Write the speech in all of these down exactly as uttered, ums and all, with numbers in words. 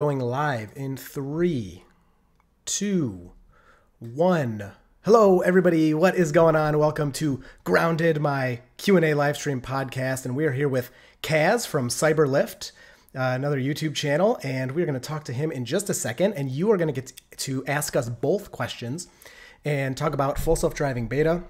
Going live in three, two, one. Hello, everybody. What is going on? Welcome to Grounded, my Q and A live stream podcast. And we are here with Kaz from CyberLift, uh, another YouTube channel. And we're going to talk to him in just a second. And you are going to get to ask us both questions and talk about Full Self Driving Beta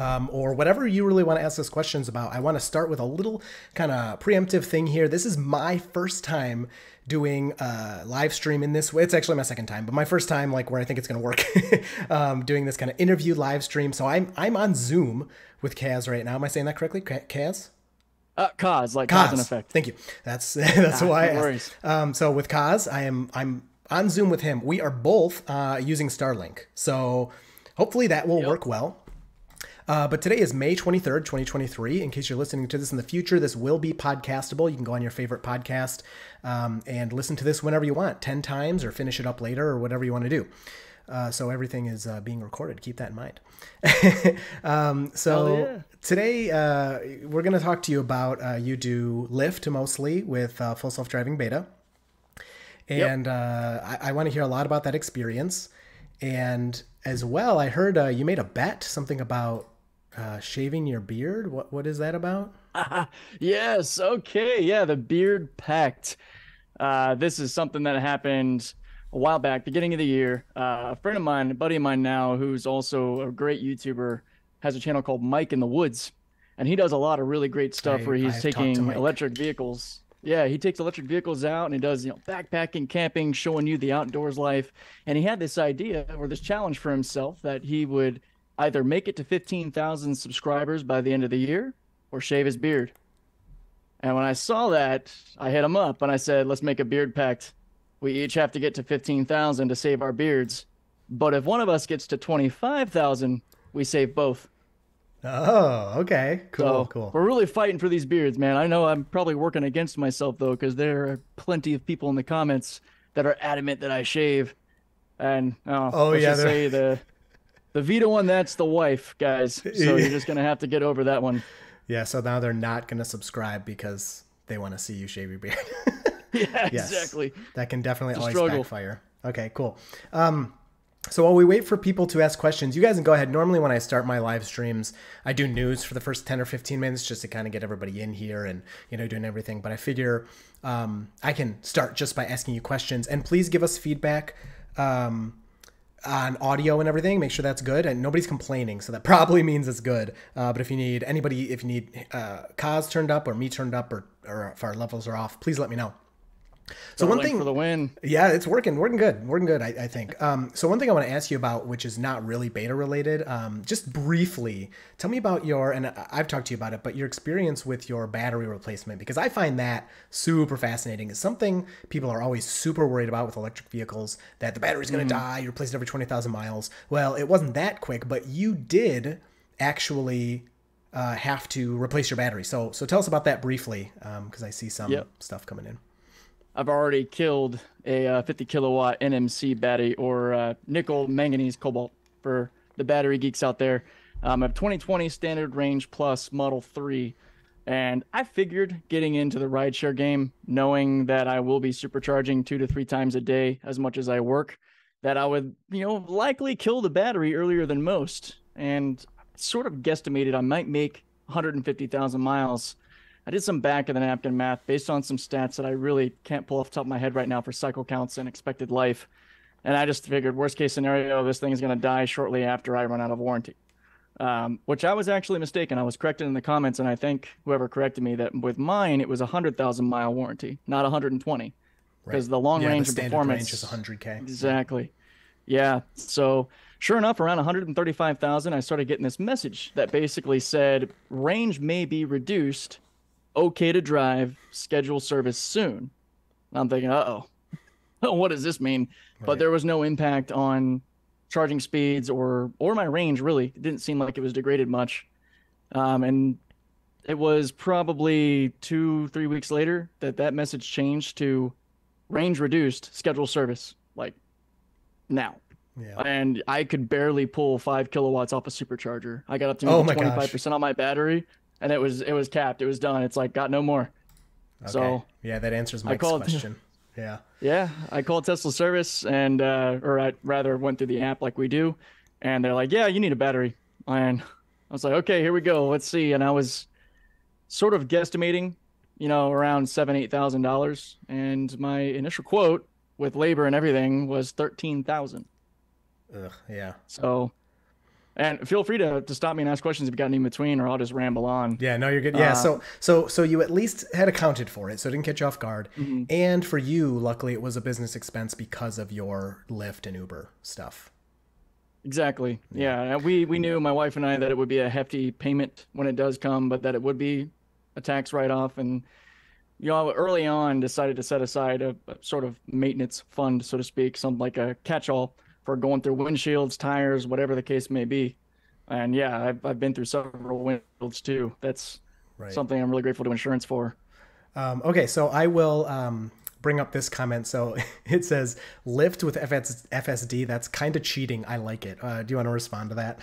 um, or whatever you really want to ask us questions about. I want to start with a little kind of preemptive thing here. This is my first time doing a live stream in this way. It's actually my second time, but my first time, like where I think it's going to work, um, doing this kind of interview live stream. So I'm I'm on Zoom with Kaz right now. Am I saying that correctly, Kaz? Uh, Kaz, like Kaz. Kaz in effect. Thank you. That's that's ah, why. No I worries. Um, so with Kaz, I am I'm on Zoom with him. We are both uh, using Starlink. So hopefully that will yep. work well. Uh, but today is May twenty-third, twenty twenty-three. In case you're listening to this in the future, this will be podcastable. You can go on your favorite podcast um, and listen to this whenever you want, ten times, or finish it up later, or whatever you want to do. Uh, so everything is uh, being recorded. Keep that in mind. um, so yeah. today uh, we're going to talk to you about uh, you do Lyft mostly with uh, Full Self Driving Beta. And yep. uh, I, I want to hear a lot about that experience. And as well, I heard uh, you made a bet, something about Uh, shaving your beard. What what is that about? Uh, yes. Okay. Yeah. The beard pact. Uh, this is something that happened a while back, beginning of the year. Uh, a friend of mine, a buddy of mine now, who's also a great YouTuber, has a channel called Mike in the Woods, and he does a lot of really great stuff I, where he's I've taking electric vehicles. Yeah, he takes electric vehicles out and he does, you know, backpacking, camping, showing you the outdoors life. And he had this idea or this challenge for himself that he would either make it to fifteen thousand subscribers by the end of the year or shave his beard. And when I saw that, I hit him up and I said, let's make a beard pact. We each have to get to fifteen thousand to save our beards. But if one of us gets to twenty-five thousand, we save both. Oh, okay. Cool, so cool. We're really fighting for these beards, man. I know I'm probably working against myself, though, because there are plenty of people in the comments that are adamant that I shave. And oh, oh let's yeah, just say the... The Vita one, that's the wife, guys. So you're just going to have to get over that one. Yeah, so now they're not going to subscribe because they want to see you shave your beard. Yeah, yes. Exactly. That can definitely always struggle. Backfire. Okay, cool. Um, so while we wait for people to ask questions, you guys can go ahead. Normally when I start my live streams, I do news for the first ten or fifteen minutes just to kind of get everybody in here and, you know, doing everything. But I figure um, I can start just by asking you questions. And please give us feedback. Um on audio and everything, make sure that's good, and nobody's complaining, so that probably means it's good. Uh, but if you need anybody, if you need uh, Kaz turned up or me turned up, or, or if our levels are off, please let me know. So Starlink one thing for the win. Yeah, it's working, working good, working good, I, I think. Um, so one thing I want to ask you about, which is not really beta related, um, just briefly, tell me about your, and I've talked to you about it, but your experience with your battery replacement, because I find that super fascinating. It's something people are always super worried about with electric vehicles, that the battery's going to mm. die, you replace it every twenty thousand miles. Well, it wasn't that quick, but you did actually uh, have to replace your battery. So, so tell us about that briefly, because um, I see some yep. stuff coming in. I've already killed a uh, fifty kilowatt N M C battery, or uh, nickel manganese cobalt for the battery geeks out there. Um, I have twenty twenty standard range plus Model three, and I figured getting into the rideshare game, knowing that I will be supercharging two to three times a day as much as I work, that I would, you know, likely kill the battery earlier than most, and sort of guesstimated I might make one hundred fifty thousand miles. I did some back of the napkin math based on some stats that I really can't pull off the top of my head right now for cycle counts and expected life. And I just figured worst case scenario, this thing is going to die shortly after I run out of warranty, um, which I was actually mistaken. I was corrected in the comments. And I think whoever corrected me that with mine, it was a hundred thousand mile warranty, not one hundred twenty, because right. the long yeah, range the of performance range is one hundred K. Exactly. Yeah. So sure enough, around one hundred thirty-five thousand, I started getting this message that basically said range may be reduced. Okay to drive, schedule service soon. And I'm thinking, uh-oh, what does this mean? Right. But there was no impact on charging speeds or or my range, really. It didn't seem like it was degraded much. Um, and it was probably two, three weeks later that that message changed to range reduced, schedule service, like now. Yeah. And I could barely pull five kilowatts off a supercharger. I got up to oh twenty-five percent on my battery. And it was it was capped. It was done. It's like got no more. Okay. So yeah, that answers my question. Yeah. Yeah. I called Tesla service and, uh, or I rather went through the app like we do. And they're like, yeah, you need a battery. And I was like, okay, here we go. Let's see. And I was sort of guesstimating, you know, around seven, eight thousand dollars. And my initial quote with labor and everything was thirteen thousand. Ugh. Yeah. So, and feel free to, to stop me and ask questions if you've got any in between, or I'll just ramble on. Yeah, no, you're good. Yeah, uh, so so so you at least had accounted for it, so it didn't catch you off guard. Mm-hmm. And for you, luckily, it was a business expense because of your Lyft and Uber stuff. Exactly. Yeah, we we knew, my wife and I, that it would be a hefty payment when it does come, but that it would be a tax write-off, and you know, early on decided to set aside a, a sort of maintenance fund, so to speak, something like a catch-all, for going through windshields, tires, whatever the case may be. And yeah, I've, I've been through several windshields too. That's right. Something I'm really grateful to insurance for. Um, okay, so I will um, bring up this comment. So it says, Lyft with F S D, that's kind of cheating. I like it. Uh, do you want to respond to that?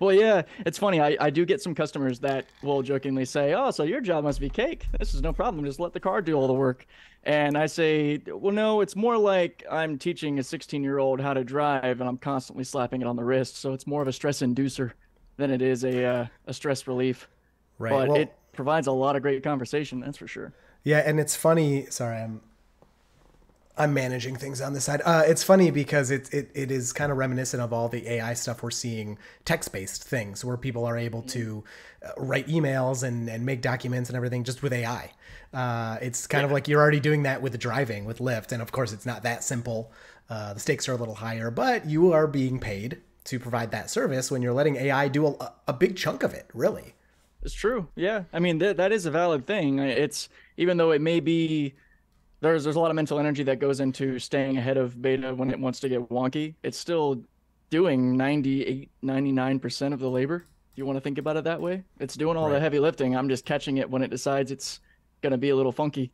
Well, yeah, it's funny. I, I do get some customers that will jokingly say, oh, so your job must be cake. This is no problem. Just let the car do all the work. And I say, well, no, it's more like I'm teaching a sixteen-year-old how to drive, and I'm constantly slapping it on the wrist. So it's more of a stress inducer than it is a, uh, a stress relief. Right. But well, it provides a lot of great conversation, that's for sure. Yeah, and it's funny. Sorry, I'm... I'm managing things on the side. Uh, it's funny because it, it, it is kind of reminiscent of all the A I stuff we're seeing, text-based things where people are able to uh, write emails and, and make documents and everything just with A I. Uh, it's kind yeah. of like you're already doing that with driving, with Lyft. And of course, it's not that simple. Uh, the stakes are a little higher, but you are being paid to provide that service when you're letting A I do a, a big chunk of it, really. It's true. Yeah. I mean, th that is a valid thing. It's, even though it may be, There's, there's a lot of mental energy that goes into staying ahead of beta when it wants to get wonky. It's still doing ninety-eight, ninety-nine percent of the labor. If you want to think about it that way, it's doing all right. the heavy lifting. I'm just catching it when it decides it's going to be a little funky.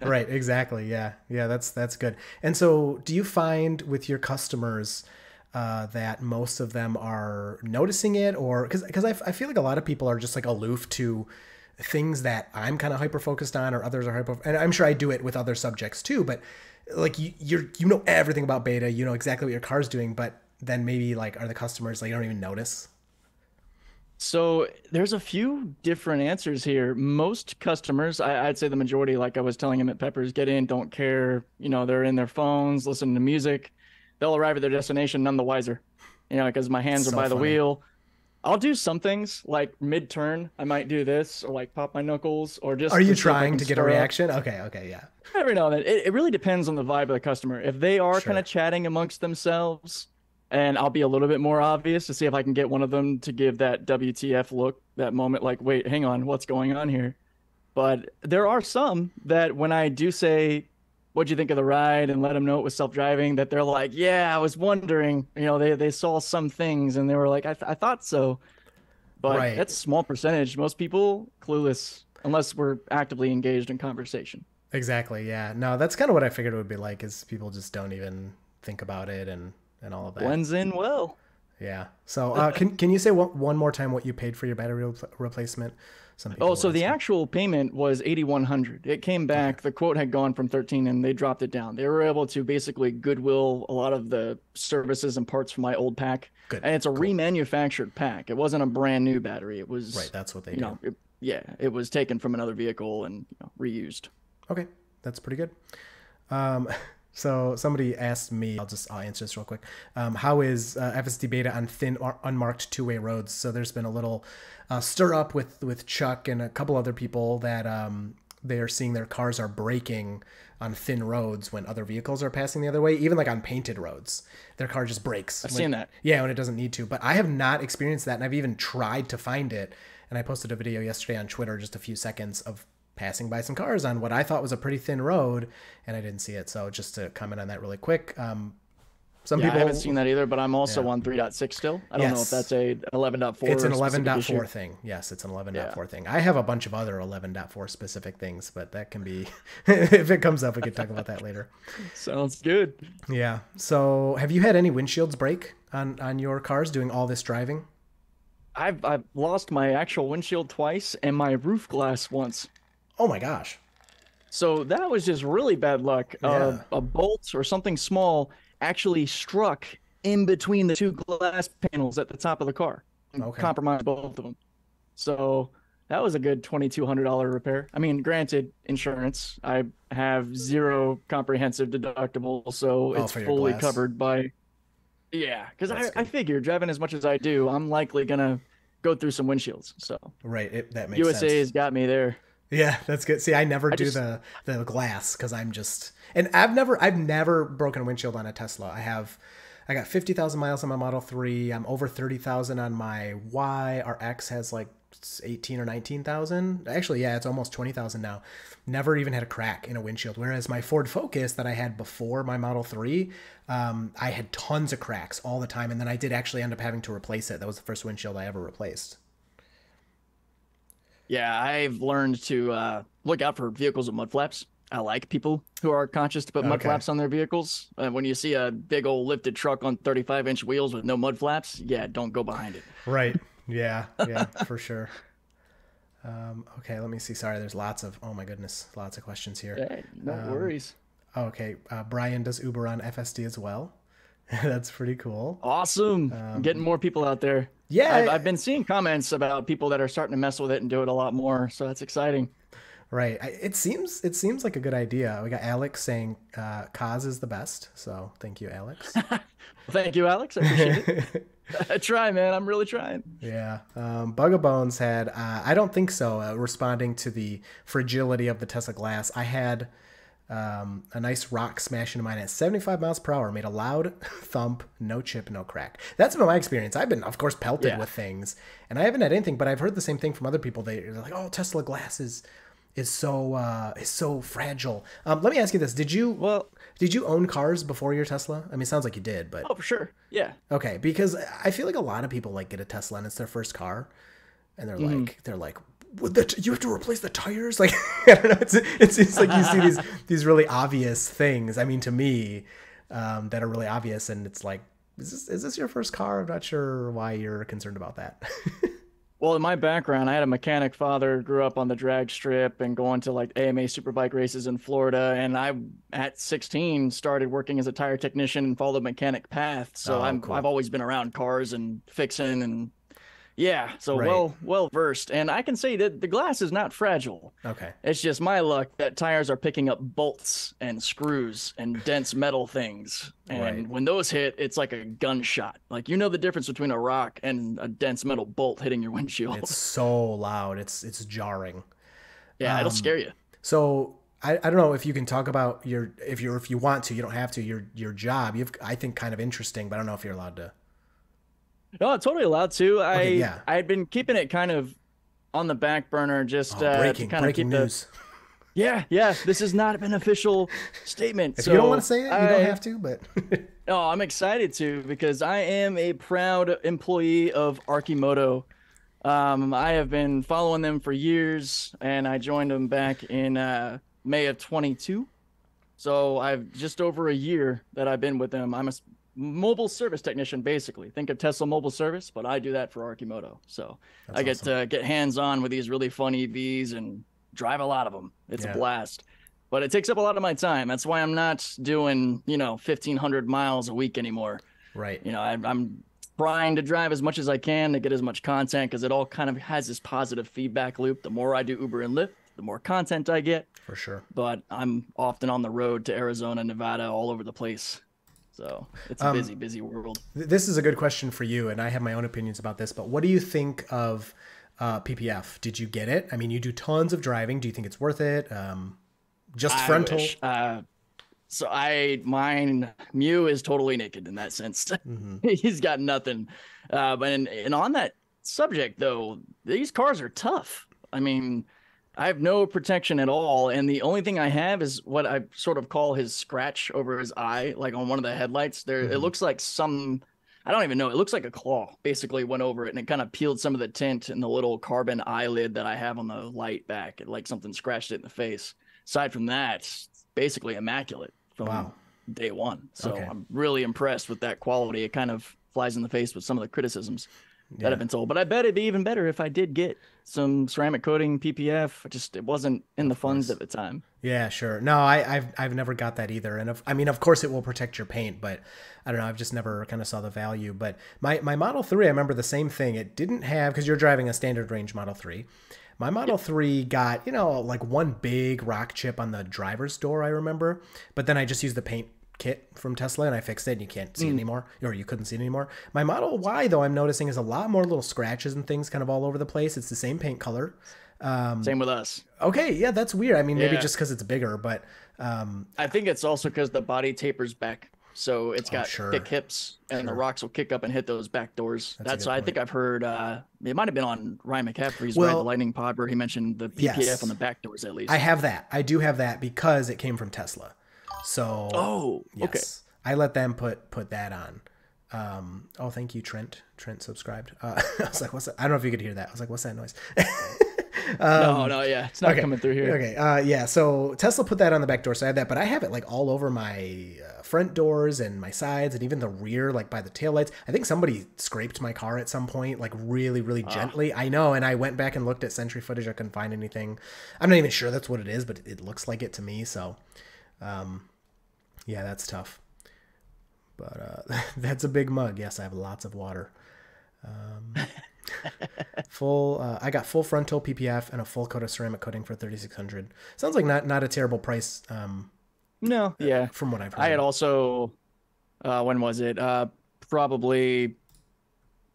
Right. Exactly. Yeah. Yeah. That's, that's good. And so do you find with your customers uh, that most of them are noticing it, or, cause, cause I, I feel like a lot of people are just like aloof to things that I'm kind of hyper focused on, or others are hyper, and I'm sure I do it with other subjects too. But like you, you're you know everything about beta, you know exactly what your car's doing, but then maybe like are the customers like don't even notice? So there's a few different answers here. Most customers, I, I'd say the majority, like I was telling him at Peppers, get in, don't care. You know, they're in their phones, listening to music. They'll arrive at their destination none the wiser. You know, because my hands are by the wheel. I'll do some things like mid-turn. I might do this, or like pop my knuckles, or just. Are you trying to get a reaction? Up. Okay, okay, yeah. Every now and then, it, it really depends on the vibe of the customer. If they are sure. kind of chatting amongst themselves, and I'll be a little bit more obvious to see if I can get one of them to give that W T F look, that moment, like, wait, hang on, what's going on here? But there are some that when I do say, what'd you think of the ride, and let them know it was self-driving, that they're like, yeah, I was wondering, you know, they, they saw some things and they were like, I, th I thought so. But right. that's a small percentage. Most people clueless unless we're actively engaged in conversation. Exactly. Yeah. No, that's kind of what I figured it would be like, is people just don't even think about it and, and all of that. Blends in well. Yeah. So uh, can, can you say what, one more time what you paid for your battery re replacement? Oh, so the actual payment was eighty-one hundred. It came back. The quote had gone from thirteen, and they dropped it down. They were able to basically goodwill a lot of the services and parts from my old pack. Good. And it's a cool. remanufactured pack. It wasn't a brand new battery. It was right. That's what they you do. Know, it, yeah, it was taken from another vehicle and you know, reused. Okay, that's pretty good. Um, so somebody asked me. I'll just I'll answer this real quick. Um, how is uh, F S D beta on thin, unmarked two-way roads? So there's been a little. Uh, stir up with with Chuck and a couple other people that um, they are seeing their cars are braking on thin roads when other vehicles are passing the other way, even like on painted roads. Their car just brakes. I've when, seen that. Yeah, when it doesn't need to. But I have not experienced that, and I've even tried to find it. And I posted a video yesterday on Twitter, just a few seconds of passing by some cars on what I thought was a pretty thin road, and I didn't see it. So just to comment on that really quick. Um, Some yeah, people, I haven't seen that either, but I'm also yeah. on three point six still. I don't yes. know if that's a eleven point four. It's an eleven point four thing. Yes, it's an eleven point four yeah. thing. I have a bunch of other eleven point four specific things, but that can be, if it comes up, we can talk about that later. Sounds good. Yeah. So have you had any windshields break on, on your cars doing all this driving? I've, I've lost my actual windshield twice and my roof glass once. Oh my gosh. So that was just really bad luck. Yeah. Uh, a bolt or something small actually struck in between the two glass panels at the top of the car. Okay. Compromised both of them. So that was a good twenty-two hundred dollars repair. I mean, granted, insurance. I have zero comprehensive deductible, so oh, it's fully glass. covered by... Yeah, because I, I figure, driving as much as I do, I'm likely going to go through some windshields. So Right, it, that makes U S A sense. U S A has got me there. Yeah, that's good. See, I never I do just, the, the glass because I'm just... And I've never I've never broken a windshield on a Tesla. I have... I got fifty thousand miles on my Model three. I'm over thirty thousand on my Y. Our X has like eighteen or nineteen thousand. Actually, yeah, it's almost twenty thousand now. Never even had a crack in a windshield. Whereas my Ford Focus that I had before my Model three, um, I had tons of cracks all the time. And then I did actually end up having to replace it. That was the first windshield I ever replaced. Yeah, I've learned to uh, look out for vehicles with mud flaps. I like people who are conscious to put mud okay. flaps on their vehicles. Uh, when you see a big old lifted truck on thirty-five inch wheels with no mud flaps, yeah, don't go behind it. Right. Yeah. Yeah, for sure. Um, okay, let me see. Sorry, there's lots of, oh my goodness, lots of questions here. Hey, no um, worries. Okay. Uh, Brian does Uber on F S D as well. That's pretty cool. Awesome. Um, Getting more people out there. Yeah. I've, I've been seeing comments about people that are starting to mess with it and do it a lot more. So that's exciting. Right. It seems it seems like a good idea. We got Alex saying uh, Kaz is the best. So thank you, Alex. Thank you, Alex. I appreciate it. I try, man. I'm really trying. Yeah. Um, Bugabones had, uh, I don't think so, uh, responding to the fragility of the Tesla glass. I had um, a nice rock smash into mine at seventy-five miles per hour, made a loud thump, no chip, no crack. That's been my experience. I've been, of course, pelted yeah. with things, and I haven't had anything, but I've heard the same thing from other people. They're like, oh, Tesla glass is... is so uh, is so fragile. Um, let me ask you this: Did you well? Did you own cars before your Tesla? I mean, it sounds like you did, but oh, for sure, yeah. Okay, because I feel like a lot of people like get a Tesla and it's their first car, and they're mm-hmm. like, they're like, what the t you have to replace the tires? Like, I don't know. It's it's, it's like you see these these really obvious things. I mean, to me, um, that are really obvious, and it's like, is this is this your first car? I'm not sure why you're concerned about that. Well, in my background, I had a mechanic father, grew up on the drag strip and going to like A M A superbike races in Florida. And I, at sixteen, started working as a tire technician and followed the mechanic path. So oh, I'm, cool. I've always been around cars and fixing and yeah. So right. well, well versed. And I can say that the glass is not fragile. Okay. It's just my luck that tires are picking up bolts and screws and dense metal things. And right. when those hit, it's like a gunshot. Like, you know, the difference between a rock and a dense metal bolt hitting your windshield. It's so loud. It's, it's jarring. Yeah. Um, it'll scare you. So I, I don't know if you can talk about your, if you're, if you want to, you don't have to, your, your job, you've, I think kind of interesting, but I don't know if you're allowed to. No, I'm totally allowed to. I okay, yeah. I had been keeping it kind of on the back burner, just oh, uh, breaking, to kind breaking of keep news. The... Yeah, yeah. This has not been an official statement. If so you don't want to say it, I... you don't have to. But no, I'm excited to because I am a proud employee of Arcimoto. Um, I have been following them for years, and I joined them back in uh, May of twenty-two. So I've just over a year that I've been with them. I'm a mobile service technician, basically. Think of Tesla mobile service, but I do that for Arcimoto. So That's I get awesome. to get hands-on with these really fun E Vs and drive a lot of them. It's yeah. a blast, but it takes up a lot of my time. That's why I'm not doing, you know, fifteen hundred miles a week anymore. Right. You know, I, I'm trying to drive as much as I can to get as much content because it all kind of has this positive feedback loop. The more I do Uber and Lyft, the more content I get. For sure. But I'm often on the road to Arizona, Nevada, all over the place. So it's a busy, um, busy world. This is a good question for you, and I have my own opinions about this, but what do you think of uh, P P F? Did you get it? I mean, you do tons of driving. Do you think it's worth it? Um, just I frontal? Wish. Uh, so I, mine, Mew is totally naked in that sense. Mm-hmm. He's got nothing. Uh, but in, and on that subject, though, these cars are tough. I mean, I have no protection at all, and the only thing I have is what I sort of call his scratch over his eye, like on one of the headlights. There, mm-hmm. it looks like some, I don't even know, it looks like a claw basically went over it, and it kind of peeled some of the tint in the little carbon eyelid that I have on the light back. It, like something scratched it in the face. Aside from that, it's basically immaculate from wow. day one. So okay. I'm really impressed with that quality. It kind of flies in the face with some of the criticisms. yeah. that I've been sold. But I bet it'd be even better if I did get some ceramic coating P P F. Just it wasn't in the funds at the time. Yeah, sure. No, I, I've I've never got that either. And if, I mean, of course, it will protect your paint, but I don't know. I've just never kind of saw the value. But my my Model three, I remember the same thing. It didn't have, because you're driving a standard range Model three. My Model three got, you know, like one big rock chip on the driver's door, I remember. But then I just used the paint kit from Tesla and I fixed it, and you can't see mm. it anymore, or you couldn't see it anymore. My Model Y, though, I'm noticing is a lot more little scratches and things kind of all over the place. It's the same paint color. Um, same with us. Okay, yeah, that's weird. I mean, yeah. maybe just because it's bigger, but... Um, I think it's also because the body tapers back. So it's got oh, sure. thick hips, and sure. the rocks will kick up and hit those back doors. That's, That's I think I've heard, uh, it might have been on Ryan McCaffrey's well, Ride the Lightning pod where he mentioned the P P F yes. on the back doors at least. I have that. I do have that because it came from Tesla. So oh, yes, okay. I let them put, put that on. Um, oh, thank you, Trent. Trent subscribed. Uh, I was like, what's that? I don't know if you could hear that. I was like, what's that noise? Um, no, no, yeah, it's not okay. coming through here. Okay, uh, yeah, so Tesla put that on the back door, so I have that, but I have it like all over my uh, front doors and my sides and even the rear, like by the taillights. I think somebody scraped my car at some point, like really, really ah. gently. I know, and I went back and looked at Sentry footage. I couldn't find anything. I'm not even sure that's what it is, but it looks like it to me, so um, yeah, that's tough. But uh, that's a big mug. Yes, I have lots of water. Um... full uh, I got full frontal P P F and a full coat of ceramic coating for thirty-six hundred. Sounds like not not a terrible price. Um no, yeah, from what I've heard. I had also uh when was it uh probably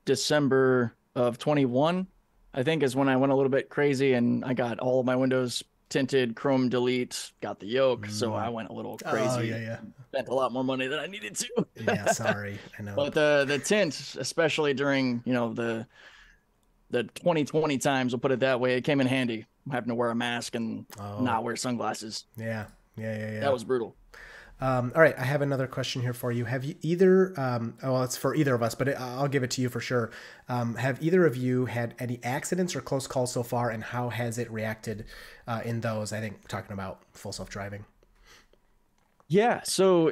December of twenty-one, I think, is when I went a little bit crazy and I got all of my windows tinted chrome delete, got the yoke. Mm. So I went a little crazy. Oh, yeah, yeah. Spent a lot more money than I needed to. Yeah, sorry, I know. But the the tint, especially during, you know, the the twenty twenty times, we'll put it that way, it came in handy. I'm having to wear a mask and oh. not wear sunglasses. Yeah. yeah, yeah, yeah. That was brutal. Um, all right, I have another question here for you. Have you either, um, oh, well, it's for either of us, but it, I'll give it to you for sure. Um, have either of you had any accidents or close calls so far, and how has it reacted uh, in those? I think talking about full self-driving. Yeah, so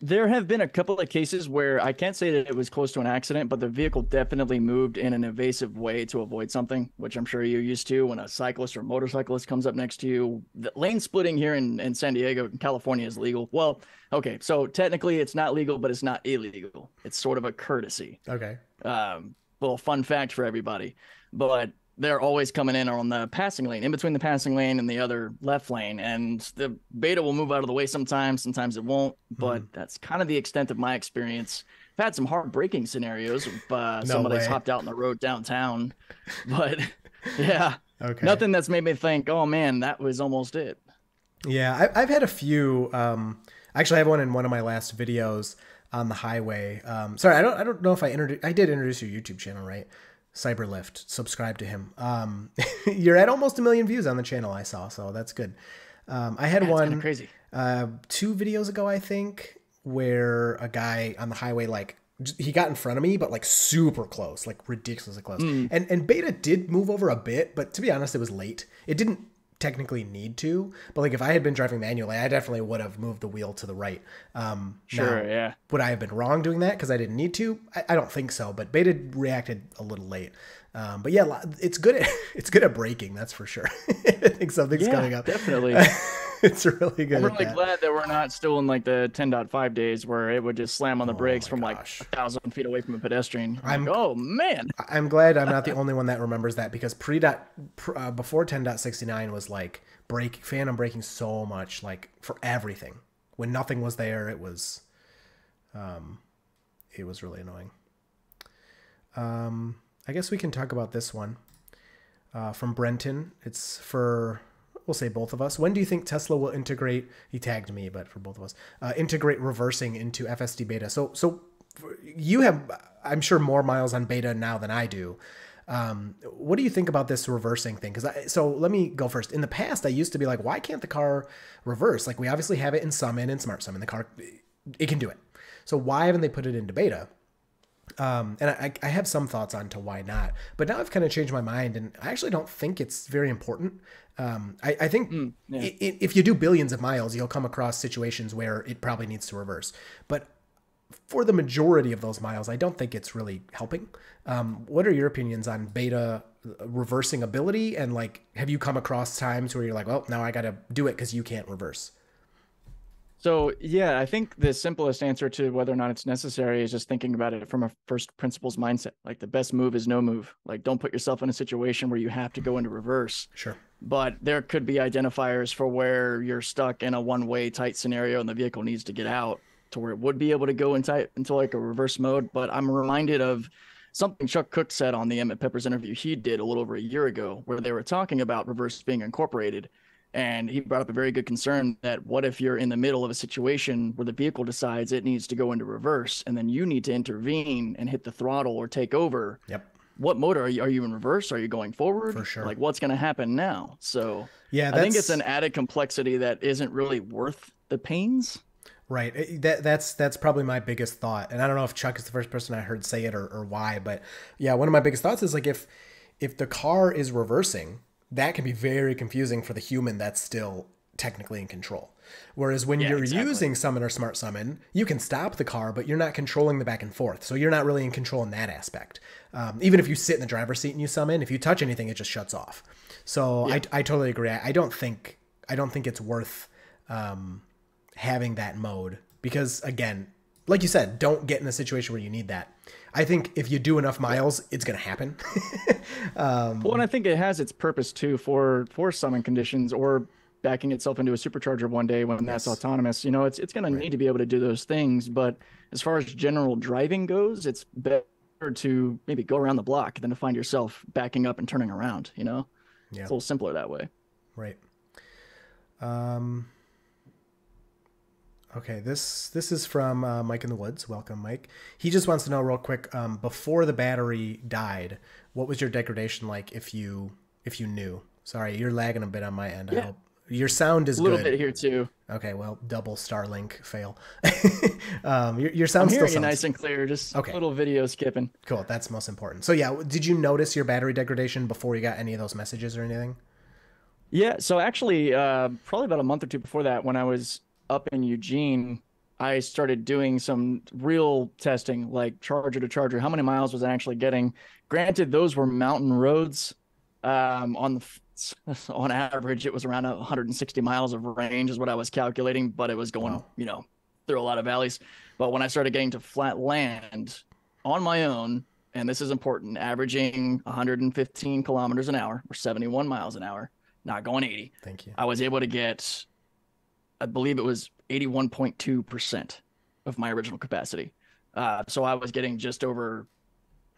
there have been a couple of cases where I can't say that it was close to an accident, but the vehicle definitely moved in an evasive way to avoid something, which I'm sure you're used to when a cyclist or motorcyclist comes up next to you. The lane splitting here in, in San Diego, California is legal. Well, okay, so technically it's not legal, but it's not illegal. It's sort of a courtesy. Okay. Um, well, fun fact for everybody, but they're always coming in on the passing lane, in between the passing lane and the other left lane. And the beta will move out of the way sometimes, sometimes it won't. But mm. that's kind of the extent of my experience. I've had some heartbreaking scenarios of uh, no somebody's way. hopped out on the road downtown. But yeah, okay. nothing that's made me think, oh man, that was almost it. Yeah, I, I've had a few. Um, actually, I have one in one of my last videos on the highway. Um, sorry, I don't, I don't know if I introduced, I did introduce your YouTube channel, right? CyberLift, subscribe to him. Um, you're at almost a million views on the channel, I saw, so that's good. Um, I had yeah, one crazy. Uh, two videos ago, I think, where a guy on the highway, like, he got in front of me, but like super close, like ridiculously close. Mm. And and beta did move over a bit, but to be honest, it was late. It didn't technically need to, but like if I had been driving manually, I definitely would have moved the wheel to the right. Um, sure, now, yeah. Would I have been wrong doing that because I didn't need to? I, I don't think so, but beta reacted a little late. Um, but yeah, it's good at, it's good at braking, that's for sure. I think something's yeah, coming up. definitely. It's really good. I'm really that. glad that we're not still in like the ten point five days where it would just slam on the oh brakes from gosh. like a thousand feet away from a pedestrian. I'm, I'm like, oh man. I'm glad I'm not the only one that remembers that, because pre dot uh, before ten point six nine was like brake phantom braking so much, like for everything. When nothing was there, it was, um, it was really annoying. Um, I guess we can talk about this one uh, from Brenton. It's for. We'll say both of us. When do you think Tesla will integrate? He tagged me, but for both of us, uh, integrate reversing into F S D beta. So, so you have, I'm sure, more miles on beta now than I do. Um, what do you think about this reversing thing? Because I, so let me go first. In the past, I used to be like, why can't the car reverse? Like we obviously have it in Summon and Smart Summon. The car, it can do it. So why haven't they put it into beta? Um, and I, I have some thoughts on to why not, but now I've kind of changed my mind and I actually don't think it's very important. Um, I, I think mm, yeah. it, it, if you do billions of miles, you'll come across situations where it probably needs to reverse, but for the majority of those miles, I don't think it's really helping. Um, what are your opinions on beta reversing ability? And like, have you come across times where you're like, well, now I got to do it because you can't reverse? So yeah, I think the simplest answer to whether or not it's necessary is just thinking about it from a first principles mindset. Like the best move is no move. Like don't put yourself in a situation where you have to go into reverse. Sure. But there could be identifiers for where you're stuck in a one-way tight scenario and the vehicle needs to get out to where it would be able to go in tight into like a reverse mode. But I'm reminded of something Chuck Cook said on the Emmett Peppers interview he did a little over a year ago, where they were talking about reverse being incorporated. And he brought up a very good concern that what if you're in the middle of a situation where the vehicle decides it needs to go into reverse and then you need to intervene and hit the throttle or take over? Yep. What motor are you, are you in reverse? Are you going forward? For sure. Like what's going to happen now? So yeah, that's... I think it's an added complexity that isn't really worth the pains. Right. That, that's, that's probably my biggest thought. And I don't know if Chuck is the first person I heard say it or, or why, but yeah, one of my biggest thoughts is like, if, if the car is reversing, that can be very confusing for the human that's still technically in control. Whereas when yeah, you're exactly. using Summon or Smart Summon, you can stop the car, but you're not controlling the back and forth. So you're not really in control in that aspect. Um, even if you sit in the driver's seat and you summon, if you touch anything, it just shuts off. So yeah. I, I totally agree. I, I don't think, I don't think it's worth um, having that mode because again, like you said, don't get in a situation where you need that. I think if you do enough miles, it's going to happen. um, well, and I think it has its purpose too for, for summon conditions or backing itself into a supercharger one day when yes. that's autonomous. You know, it's, it's going right. to need to be able to do those things. But as far as general driving goes, it's better to maybe go around the block than to find yourself backing up and turning around, you know, yeah. it's a little simpler that way. Right. Um, Okay, this this is from uh, Mike in the Woods. Welcome, Mike. He just wants to know real quick, um, before the battery died, what was your degradation like if you if you knew? Sorry, you're lagging a bit on my end. Yeah. I hope. Your sound is good. A little good. bit here, too. Okay, well, double Starlink fail. um, your, your sound still sounds... I'm hearing you nice and clear, just okay. a little video skipping. Cool, that's most important. So yeah, did you notice your battery degradation before you got any of those messages or anything? Yeah, so actually, uh, probably about a month or two before that, when I was... up in Eugene, I started doing some real testing, like charger to charger. How many miles was I actually getting? Granted, those were mountain roads. Um, on the, on average, it was around one hundred sixty miles of range is what I was calculating, but it was going, wow. you know, through a lot of valleys. But when I started getting to flat land on my own, and this is important, averaging one hundred fifteen kilometers an hour or seventy-one miles an hour, not going eighty. Thank you. I was able to get... I believe it was eighty-one point two percent of my original capacity. Uh, so I was getting just over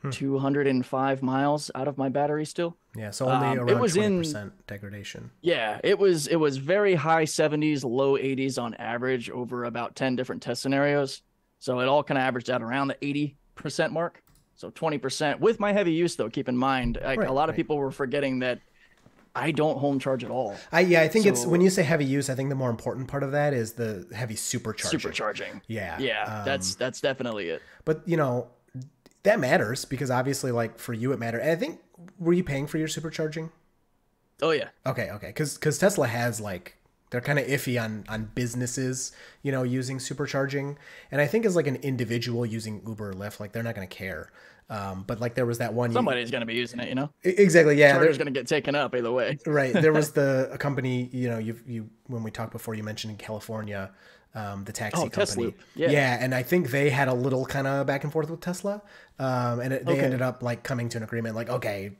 hmm. two hundred five miles out of my battery still. Yeah, so only um, around twenty percent degradation. Yeah, it was it was very high seventies, low eighties on average over about ten different test scenarios. So it all kind of averaged out around the eighty percent mark. So twenty percent with my heavy use, though, keep in mind, like, right, a lot right. of people were forgetting that I don't home charge at all. I, yeah, I think so, it's when you say heavy use, I think the more important part of that is the heavy supercharging. Supercharging. Yeah. Yeah, um, that's that's definitely it. But, you know, that matters because obviously, like, for you, it mattered. And I think, were you paying for your supercharging? Oh, yeah. Okay, okay. Because because Tesla has, like, they're kind of iffy on, on businesses, you know, using supercharging. And I think as, like, an individual using Uber or Lyft, like, they're not going to care. Um, but like there was that one, somebody's going to be using it, you know, exactly. Yeah. Charger's going to get taken up either way. Right. There was the a company, you know, you, you, when we talked before, you mentioned in California, um, the taxi oh, company. Tesla. Yeah. yeah. And I think they had a little kind of back and forth with Tesla. Um, and it, they okay. ended up like coming to an agreement, like, okay,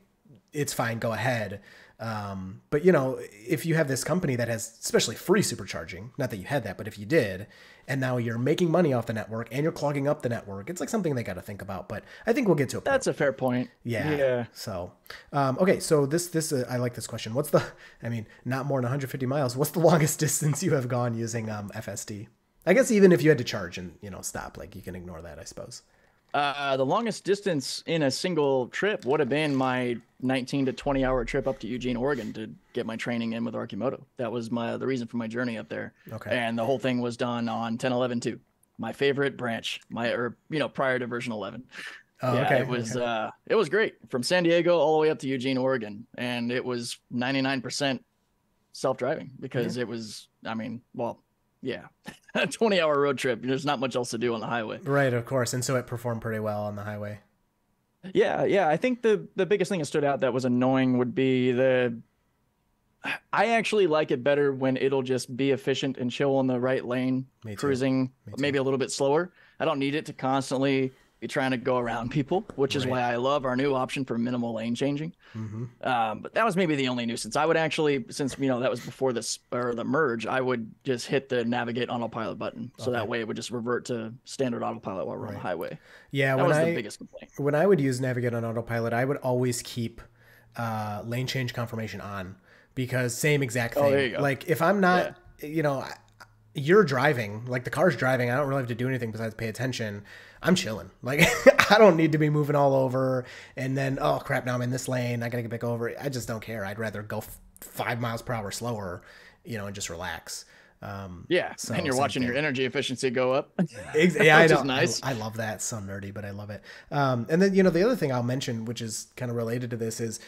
it's fine. Go ahead. Um, but you know, if you have this company that has especially free supercharging, not that you had that, but if you did, and now you're making money off the network and you're clogging up the network, it's like something they got to think about, but I think we'll get to a point. That's a fair point. Yeah. yeah. So, um, okay. So this, this, uh, I like this question. What's the, I mean, not more than one hundred fifty miles. What's the longest distance you have gone using, um, F S D? I guess even if you had to charge and, you know, stop, like you can ignore that, I suppose. Uh, the longest distance in a single trip would have been my nineteen to twenty hour trip up to Eugene, Oregon to get my training in with Arcimoto. That was my, the reason for my journey up there. Okay. And the whole thing was done on ten eleven two, my favorite branch, my, or, you know, prior to version eleven. Oh, yeah, okay. It was, okay. uh, it was great from San Diego all the way up to Eugene, Oregon. And it was ninety-nine percent self-driving because yeah. it was, I mean, well, yeah, a twenty hour road trip. There's not much else to do on the highway. Right, of course. And so it performed pretty well on the highway. Yeah, yeah. I think the, the biggest thing that stood out that was annoying would be the... I actually like it better when it'll just be efficient and chill on the right lane, cruising maybe a little bit slower. I don't need it to constantly be trying to go around people, which is why I love our new option for minimal lane changing. Mm-hmm. Um, but that was maybe the only nuisance. I would actually, since you know that was before this or the merge, I would just hit the Navigate on Autopilot button, so okay. that way it would just revert to standard autopilot while we're right. on the highway. Yeah, that was I, the biggest complaint. When I would use Navigate on Autopilot, I would always keep uh, lane change confirmation on. Because same exact thing. Oh, there you go. Like if I'm not, yeah. you know, you're driving, like the car's driving. I don't really have to do anything besides pay attention. I'm chilling. Like I don't need to be moving all over. And then, oh crap, now I'm in this lane. I got to get back over. I just don't care. I'd rather go f five miles per hour slower, you know, and just relax. Um, yeah. So, and you're watching thing. your energy efficiency go up. Exactly. Yeah, which I know. Is nice. I, I love that. It's so nerdy, but I love it. Um, and then, you know, the other thing I'll mention, which is kind of related to this is,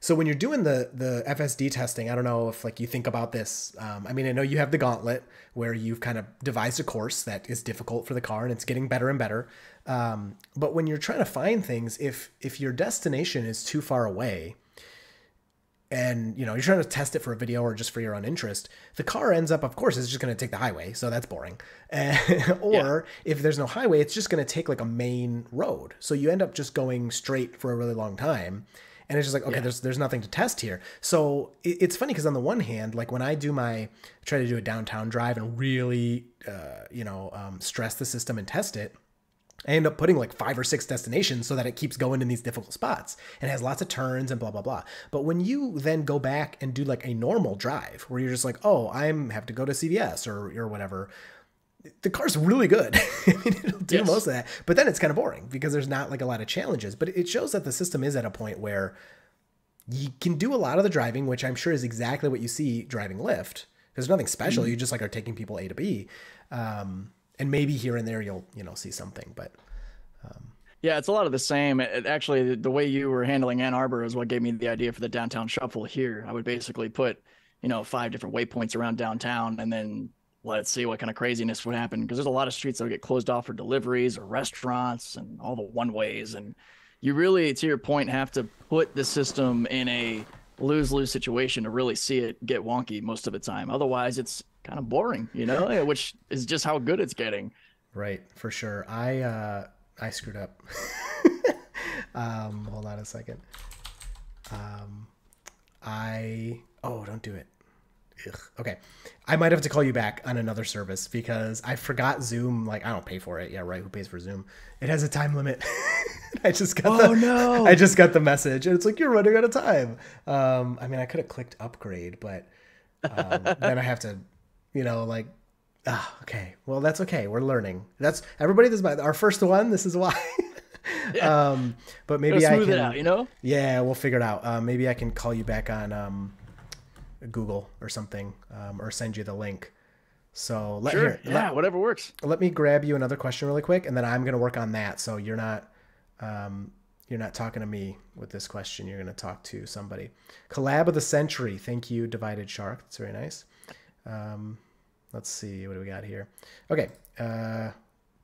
so when you're doing the, the F S D testing, I don't know if like you think about this. Um, I mean, I know you have the gauntlet where you've kind of devised a course that is difficult for the car and it's getting better and better. Um, but when you're trying to find things, if, if your destination is too far away and you know, you're trying to test it for a video or just for your own interest, the car ends up, of course, it's just going to take the highway. So that's boring. or yeah. if there's no highway, it's just going to take like a main road. So you end up just going straight for a really long time. And it's just like, okay, yeah. there's, there's nothing to test here. So it, it's funny because on the one hand, like when I do my, try to do a downtown drive and really, uh, you know, um, stress the system and test it, I end up putting like five or six destinations so that it keeps going in these difficult spots and has lots of turns and blah, blah, blah. But when you then go back and do like a normal drive where you're just like, oh, I'm have to go to C V S or, or whatever, the car's really good. I mean, it'll do yes. most of that, but then it's kind of boring because there's not like a lot of challenges, but it shows that the system is at a point where you can do a lot of the driving, which I'm sure is exactly what you see driving Lyft. There's nothing special. Mm-hmm. You just like are taking people A to B. Um, and maybe here and there you'll, you know, see something, but, um, yeah, it's a lot of the same. It, actually, the way you were handling Ann Arbor is what gave me the idea for the downtown shuffle here. I would basically put, you know, five different waypoints around downtown and then let's see what kind of craziness would happen, because there's a lot of streets that would get closed off for deliveries or restaurants and all the one ways. And you really, to your point, have to put the system in a lose-lose situation to really see it get wonky most of the time. Otherwise, it's kind of boring, you know, which is just how good it's getting. Right, for sure. I, uh, I screwed up. um, hold on a second. Um, I, oh, don't do it. Okay, I might have to call you back on another service because I forgot Zoom. Like I don't pay for it. Yeah, right. Who pays for Zoom? It has a time limit. I just got oh, the no. I just got the message, and it's like you're running out of time. Um, I mean, I could have clicked upgrade, but um, then I have to, you know, like ah, okay. Well, that's okay. We're learning. That's everybody. This is my, our first one. This is why. yeah. Um, but maybe It'll I smooth can. It out, you know. Yeah, we'll figure it out. Uh, maybe I can call you back on. Um, Google or something, um, or send you the link. So let sure. me, yeah, let, whatever works. Let me grab you another question really quick, and then I'm going to work on that. So you're not, um, you're not talking to me with this question. You're going to talk to somebody. Collab of the century. Thank you, Divided Shark. That's very nice. Um, let's see, what do we got here? Okay, uh,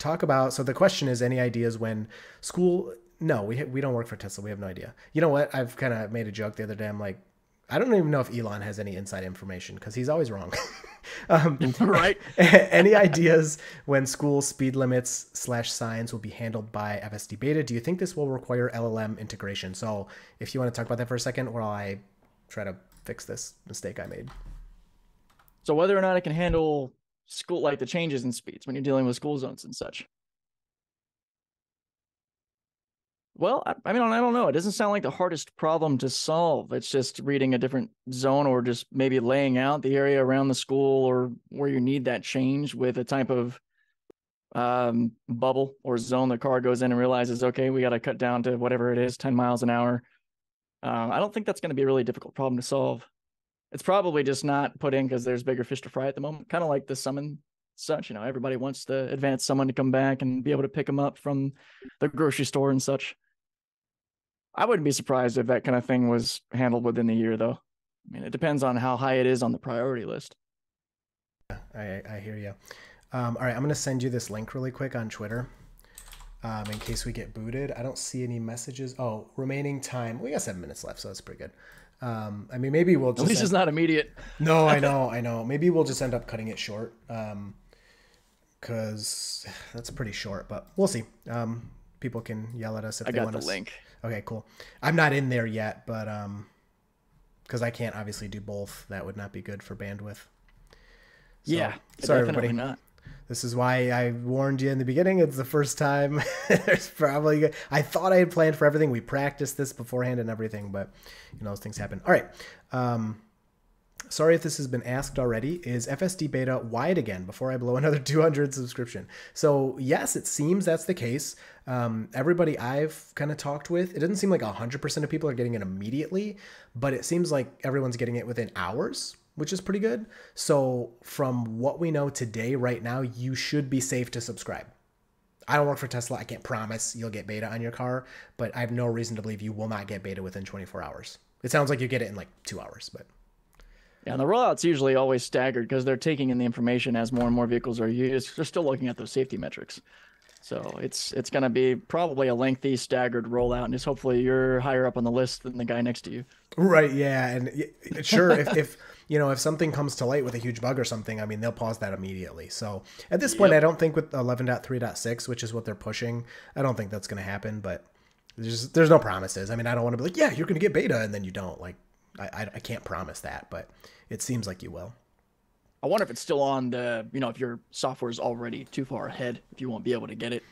talk about. So the question is, any ideas when school? No, we we don't work for Tesla. We have no idea. You know what? I've kind of made a joke the other day. I'm like, I don't even know if Elon has any inside information because he's always wrong. um, right. Any ideas when school speed limits slash signs will be handled by F S D beta? Do you think this will require L L M integration? So if you want to talk about that for a second while I try to fix this mistake I made. So whether or not it can handle school, like the changes in speeds when you're dealing with school zones and such. Well, I mean, I don't know. It doesn't sound like the hardest problem to solve. It's just reading a different zone or just maybe laying out the area around the school or where you need that change with a type of um, bubble or zone the car goes in and realizes, okay, we got to cut down to whatever it is, ten miles an hour. Uh, I don't think that's going to be a really difficult problem to solve. It's probably just not put in because there's bigger fish to fry at the moment, kind of like the summon such. You know, everybody wants the advanced summon to come back and be able to pick them up from the grocery store and such. I wouldn't be surprised if that kind of thing was handled within the year, though. I mean, it depends on how high it is on the priority list. I, I hear you. Um, all right, I'm going to send you this link really quick on Twitter um, in case we get booted. I don't see any mmessages. Oh, remaining time. We got seven minutes left, so that's pretty good. Um, I mean, maybe we'll just... At least end... it's not immediate. No, I know, I know. Maybe we'll just end up cutting it short because um, that's pretty short, but we'll see. Um, people can yell at us if I they want to... I got the link. Okay, cool. I'm not in there yet, but... Um, because I can't obviously do both. That would not be good for bandwidth. So, yeah, sorry everybody. Not. This is why I warned you in the beginning. It's the first time. There's probably I thought I had planned for everything. We practiced this beforehand and everything, but you know, those things happen. All right. Um, sorry if this has been asked already. Is F S D beta wide again before I blow another two hundred subscription? So yes, it seems that's the case. Um, everybody I've kind of talked with, it doesn't seem like one hundred percent of people are getting it immediately, but it seems like everyone's getting it within hours, which is pretty good. So from what we know today, right now, you should be safe to subscribe. I don't work for Tesla. I can't promise you'll get beta on your car, but I have no reason to believe you will not get beta within twenty-four hours. It sounds like you get it in like two hours, but. Yeah, and the rollout's usually always staggered because they're taking in the information as more and more vehicles are used. They're still looking at those safety metrics. So it's it's going to be probably a lengthy, staggered rollout, and just hopefully you're higher up on the list than the guy next to you. Right, yeah, and sure, if, if you know if something comes to light with a huge bug or something, I mean, they'll pause that immediately. So at this point, yep. I don't think with eleven point three point six, which is what they're pushing, I don't think that's going to happen, but there's, there's no promises. I mean, I don't want to be like, yeah, you're going to get beta, and then you don't. Like, I, I can't promise that, but it seems like you will. I wonder if it's still on the, you know, if your software is already too far ahead, if you won't be able to get it.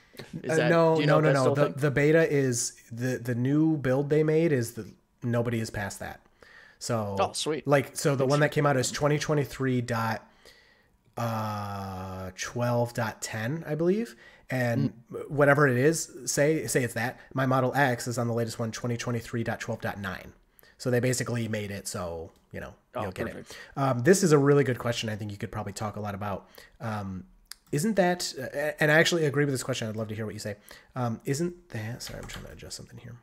Is that, uh, no, do you know no, no, no. The, the beta is the, the new build they made is the nobody is past that. So, oh, sweet. Like, so the it's, one that came out is twenty twenty-three dot twelve dot ten, I believe. And mm. whatever it is, say, say it's that. My Model X is on the latest one, twenty twenty-three dot twelve dot nine. So they basically made it so, you know, oh, you'll get perfect. It. Um, this is a really good question. I think you could probably talk a lot about. Um, isn't that, and I actually agree with this question. I'd love to hear what you say. Um, isn't that, sorry, I'm trying to adjust something here.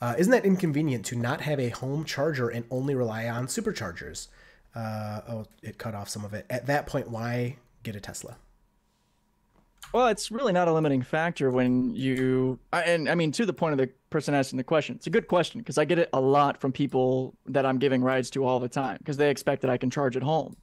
Uh, isn't that inconvenient to not have a home charger and only rely on superchargers? Uh, oh, it cut off some of it. At that point, why get a Tesla? Well, it's really not a limiting factor when you, and I mean, to the point of the person asking the question, it's a good question because I get it a lot from people that I'm giving rides to all the time because they expect that I can charge at home.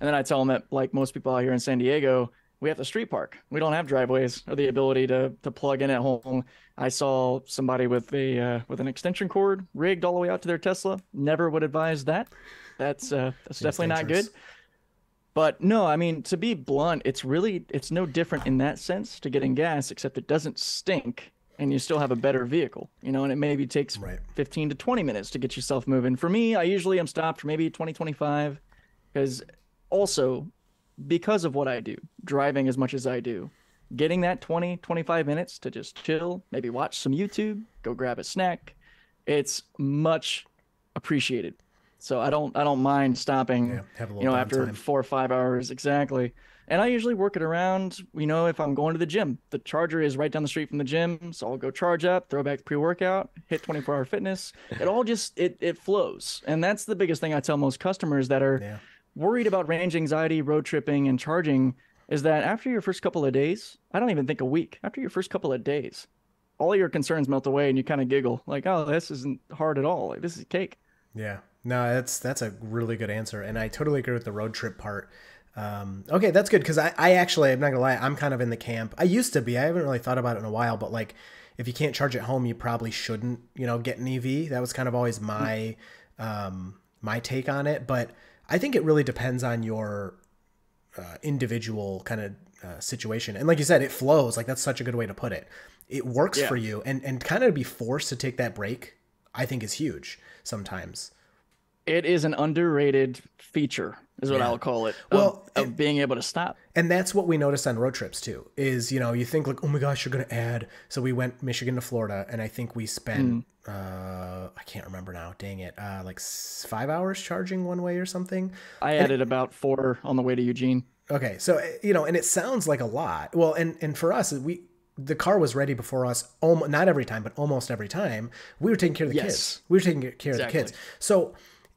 And then I tell them that, like most people out here in San Diego, we have to street park. We don't have driveways or the ability to to plug in at home. I saw somebody with a uh, with an extension cord rigged all the way out to their Tesla. Never would advise that. That's uh, that's definitely not good. But no, I mean, to be blunt, it's really, it's no different in that sense to getting gas, except it doesn't stink and you still have a better vehicle, you know, and it maybe takes right. fifteen to twenty minutes to get yourself moving. For me, I usually am stopped for maybe twenty, twenty-five, because also because of what I do, driving as much as I do, getting that twenty, twenty-five minutes to just chill, maybe watch some YouTube, go grab a snack. It's much appreciated. So I don't I don't mind stopping, yeah, have a little you know, after time. four or five hours exactly. And I usually work it around, you know, if I'm going to the gym, the charger is right down the street from the gym. So I'll go charge up, throw back the pre-workout, hit twenty-four hour fitness. It all just, it, it flows. And that's the biggest thing I tell most customers that are yeah. worried about range anxiety, road tripping and charging is that after your first couple of days, I don't even think a week, after your first couple of days, all your concerns melt away and you kind of giggle like, oh, this isn't hard at all. Like, this is cake. Yeah. No, that's that's a really good answer, and I totally agree with the road trip part. Um, okay, that's good, because I, I actually, I'm not going to lie, I'm kind of in the camp. I used to be. I haven't really thought about it in a while, but like if you can't charge at home, you probably shouldn't, you know, get an E V. That was kind of always my um, my take on it, but I think it really depends on your uh, individual kind of uh, situation. And like you said, it flows. Like that's such a good way to put it. It works yeah. for you, and, and kind of be forced to take that break I think is huge sometimes. It is an underrated feature is what yeah. I'll call it, of, well, and, of being able to stop. And that's what we noticed on road trips too, is, you know, you think like, oh my gosh, you're going to add. So we went Michigan to Florida and I think we spent, mm. uh, I can't remember now, dang it, uh, like five hours charging one way or something. I added and, about four on the way to Eugene. Okay. So, you know, and it sounds like a lot. Well, and, and for us, we, the car was ready before us. Almost, not every time, but almost every time we were taking care of the yes. kids. We were taking care exactly. of the kids. So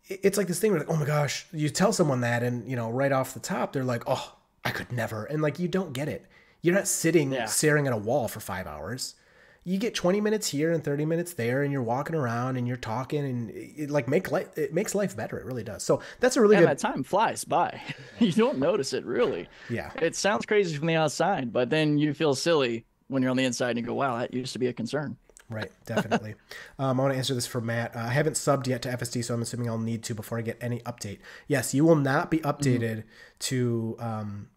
it's like this thing where like, oh my gosh, you tell someone that and, you know, right off the top, they're like, oh, I could never. And like, you don't get it. You're not sitting yeah. staring at a wall for five hours. You get twenty minutes here and thirty minutes there, and you're walking around and you're talking, and it like make life, it makes life better. It really does. So that's a really yeah, good. That time flies by. You don't notice it really. Yeah. It sounds crazy from the outside, but then you feel silly when you're on the inside and you go, wow, that used to be a concern. Right. Definitely. um, I want to answer this for Matt. Uh, I haven't subbed yet to F S D, so I'm assuming I'll need to before I get any update. Yes. You will not be updated mm-hmm. to, um,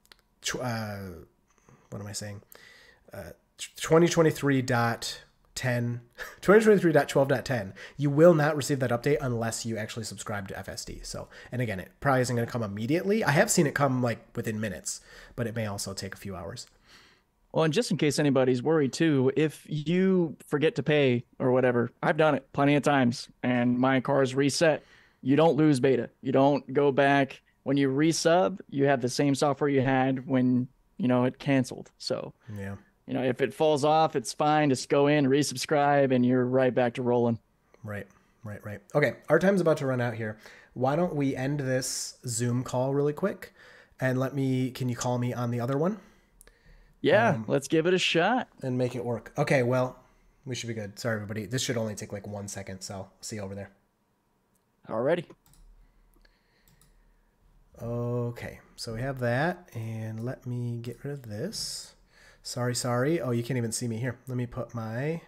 uh, what am I saying? Uh, twenty twenty-three point ten, twenty twenty-three point twelve point ten. You will not receive that update unless you actually subscribe to F S D. So, and again, it probably isn't going to come immediately. I have seen it come like within minutes, but it may also take a few hours. Well, and just in case anybody's worried too, if you forget to pay or whatever, I've done it plenty of times and my car's reset. You don't lose beta. You don't go back. When you resub, you have the same software you had when, you know, it canceled. So, yeah. You know, if it falls off, it's fine. Just go in, resubscribe, and you're right back to rolling. Right, right, right. Okay, our time's about to run out here. Why don't we end this Zoom call really quick? And let me, can you call me on the other one? Yeah, um, let's give it a shot. And make it work. Okay, well, we should be good. Sorry, everybody. This should only take like one second, so see you over there. Alrighty. Okay, so we have that. And let me get rid of this. Sorry, sorry. Oh, you can't even see me here. Let me put my,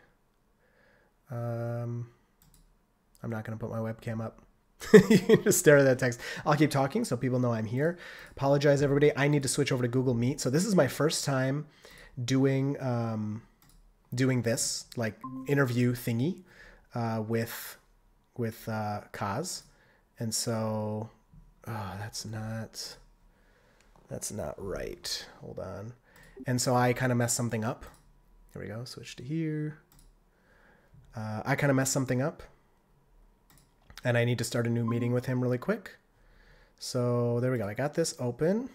um, I'm not going to put my webcam up. You can just stare at that text. I'll keep talking so people know I'm here. Apologize, everybody. I need to switch over to Google Meet. So this is my first time doing, um, doing this like interview thingy, uh, with, with, uh, Kaz. And so, oh, that's not, that's not right. Hold on. And so I kind of messed something up. Here we go. Switch to here. Uh, I kind of messed something up. And I need to start a new meeting with him really quick. So there we go. I got this open.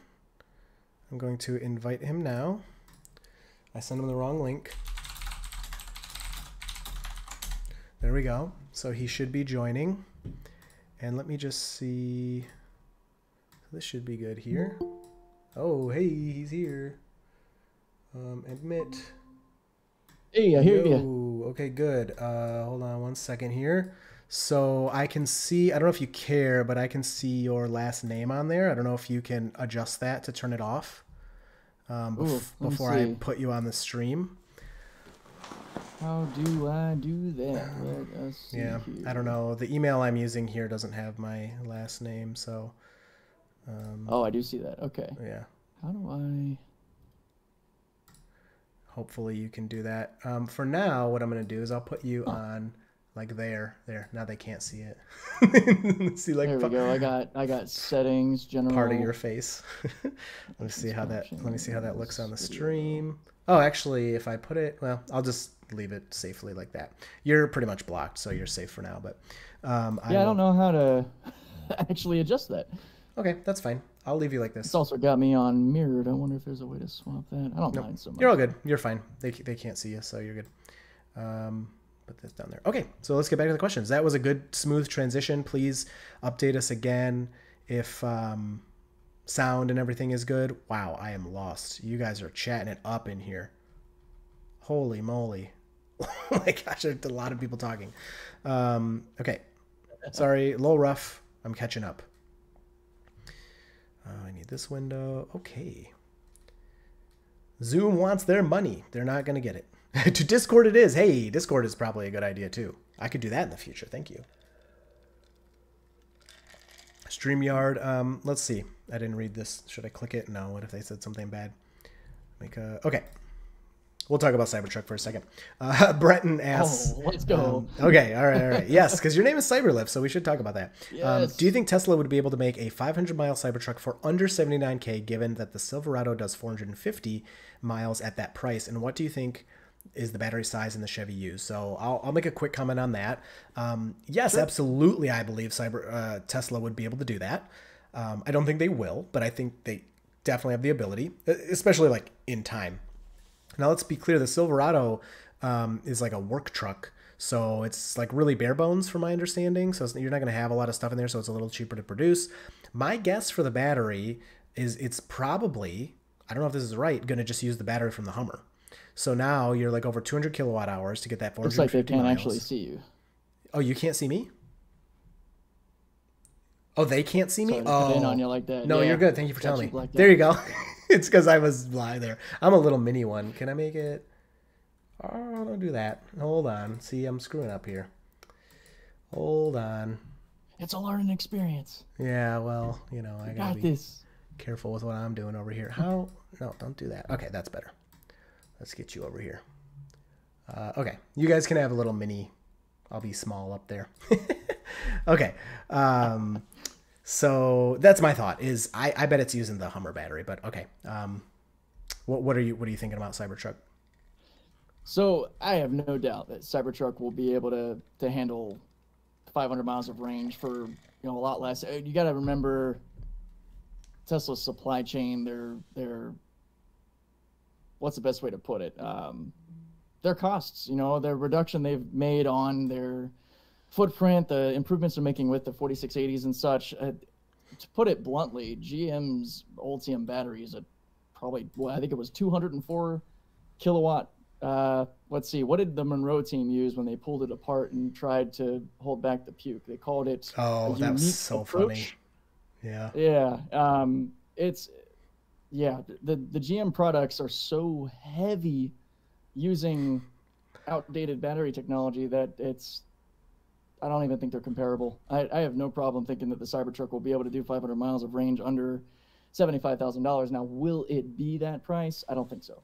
I'm going to invite him now. I sent him the wrong link. There we go. So he should be joining. And let me just see. This should be good here. Oh, hey, he's here. Um, admit. Hey, I hear you. Okay, good. Uh, hold on one second here. So I can see, I don't know if you care, but I can see your last name on there. I don't know if you can adjust that to turn it off um, Ooh, before I put you on the stream. How do I do that? Let us see yeah, here. I don't know. The email I'm using here doesn't have my last name, so. Um, oh, I do see that. Okay. Yeah. How do I... Hopefully you can do that. Um, for now, what I'm going to do is I'll put you oh. on like there, there. Now they can't see it. see like there we go. I got, I got settings, general. Part of your face. let me see how that, let me see how that looks on the stream. Oh, actually, if I put it, well, I'll just leave it safely like that. You're pretty much blocked, so you're safe for now. But um, I yeah, will... I don't know how to actually adjust that. Okay, that's fine. I'll leave you like this. It's also got me on mirrored. I wonder if there's a way to swap that. I don't nope. mind so much. You're all good. You're fine. They, they can't see you, so you're good. Um, put this down there. Okay, so let's get back to the questions. That was a good, smooth transition. Please update us again if um, sound and everything is good. Wow, I am lost. You guys are chatting it up in here. Holy moly. Oh my gosh, there's a lot of people talking. Um, okay, sorry, a little rough. I'm catching up. Uh, I need this window. Okay. Zoom wants their money. They're not going to get it. To Discord it is. Hey, Discord is probably a good idea too. I could do that in the future. Thank you. StreamYard. Um, let's see. I didn't read this. Should I click it? No. What if they said something bad? Make a, okay. We'll talk about Cybertruck for a second. Uh, Breton asks. Oh, let's go. Um, okay, all right, all right. Yes, because your name is CyberLift, so we should talk about that. Yes. Um, do you think Tesla would be able to make a five hundred mile Cybertruck for under seventy-nine K, given that the Silverado does four hundred fifty miles at that price? And what do you think is the battery size in the Chevy U? So I'll, I'll make a quick comment on that. Um, yes, sure. Absolutely, I believe Cyber uh, Tesla would be able to do that. Um, I don't think they will, but I think they definitely have the ability, especially like in time. Now, let's be clear, the Silverado um, is like a work truck, So it's like really bare bones from my understanding. So it's, you're not going to have a lot of stuff in there. So it's a little cheaper to produce. My guess for the battery is it's probably, I don't know if this is right, going to just use the battery from the Hummer. So now you're like over two hundred kilowatt hours to get that four hundred fifty miles. It's like they can't actually see you. Oh, you can't see me? Oh, they can't see me? Sorry, oh, on you like that. No, yeah. You're good. Thank you for telling me. There you go. It's because I was blind there. I'm a little mini one. Can I make it? Oh, don't do that. Hold on. See, I'm screwing up here. Hold on. It's a learning experience. Yeah, well, you know, I got to be this. careful with what I'm doing over here. How? No, don't do that. Okay, that's better. Let's get you over here. Uh, okay, you guys can have a little mini. I'll be small up there. Okay. Um, so that's my thought is I, I bet it's using the Hummer battery, but okay. Um, what, what are you, what are you thinking about Cybertruck? So I have no doubt that Cybertruck will be able to, to handle five hundred miles of range for, you know, a lot less. You got to remember Tesla's supply chain, their, their, what's the best way to put it? Um, their costs, you know, their reduction they've made on their footprint, the improvements they're making with the forty-six eighties and such. Uh, to put it bluntly, G M's Ultium battery is a probably, well, I think it was two hundred four kilowatt. Uh, let's see, what did the Monroe team use when they pulled it apart and tried to hold back the puke? They called it. Oh, that was so approach. funny. Yeah. Yeah. Um, it's, yeah, the, the G M products are so heavy using outdated battery technology that it's, I don't even think they're comparable. I, I have no problem thinking that the Cybertruck will be able to do five hundred miles of range under seventy-five thousand dollars. Now, will it be that price? I don't think so.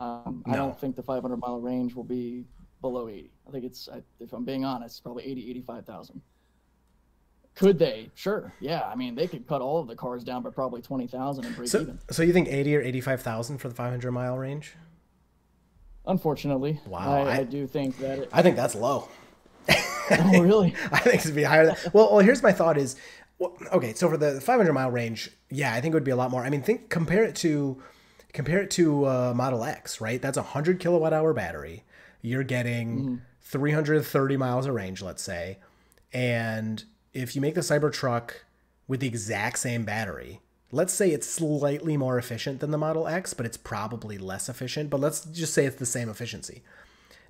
Um, no. I don't think the five hundred mile range will be below eighty. I think it's, I, if I'm being honest, probably eighty, eighty-five thousand. Could they? Sure. Yeah. I mean, they could cut all of the cars down by probably twenty thousand and break so, even. So you think eighty or eighty-five thousand for the five hundred mile range? Unfortunately. Wow. I, I, I do think that. It, I think that's low. Oh, really? I think it would be higher than, well, well, here's my thought is, well, okay, so for the five hundred mile range, yeah, I think it would be a lot more. I mean, think, compare it to, compare it to uh, Model X, right? That's a one hundred kilowatt hour battery. You're getting mm-hmm. three hundred thirty miles of range, let's say. And if you make the Cybertruck with the exact same battery, let's say it's slightly more efficient than the Model X, but it's probably less efficient. But let's just say it's the same efficiency.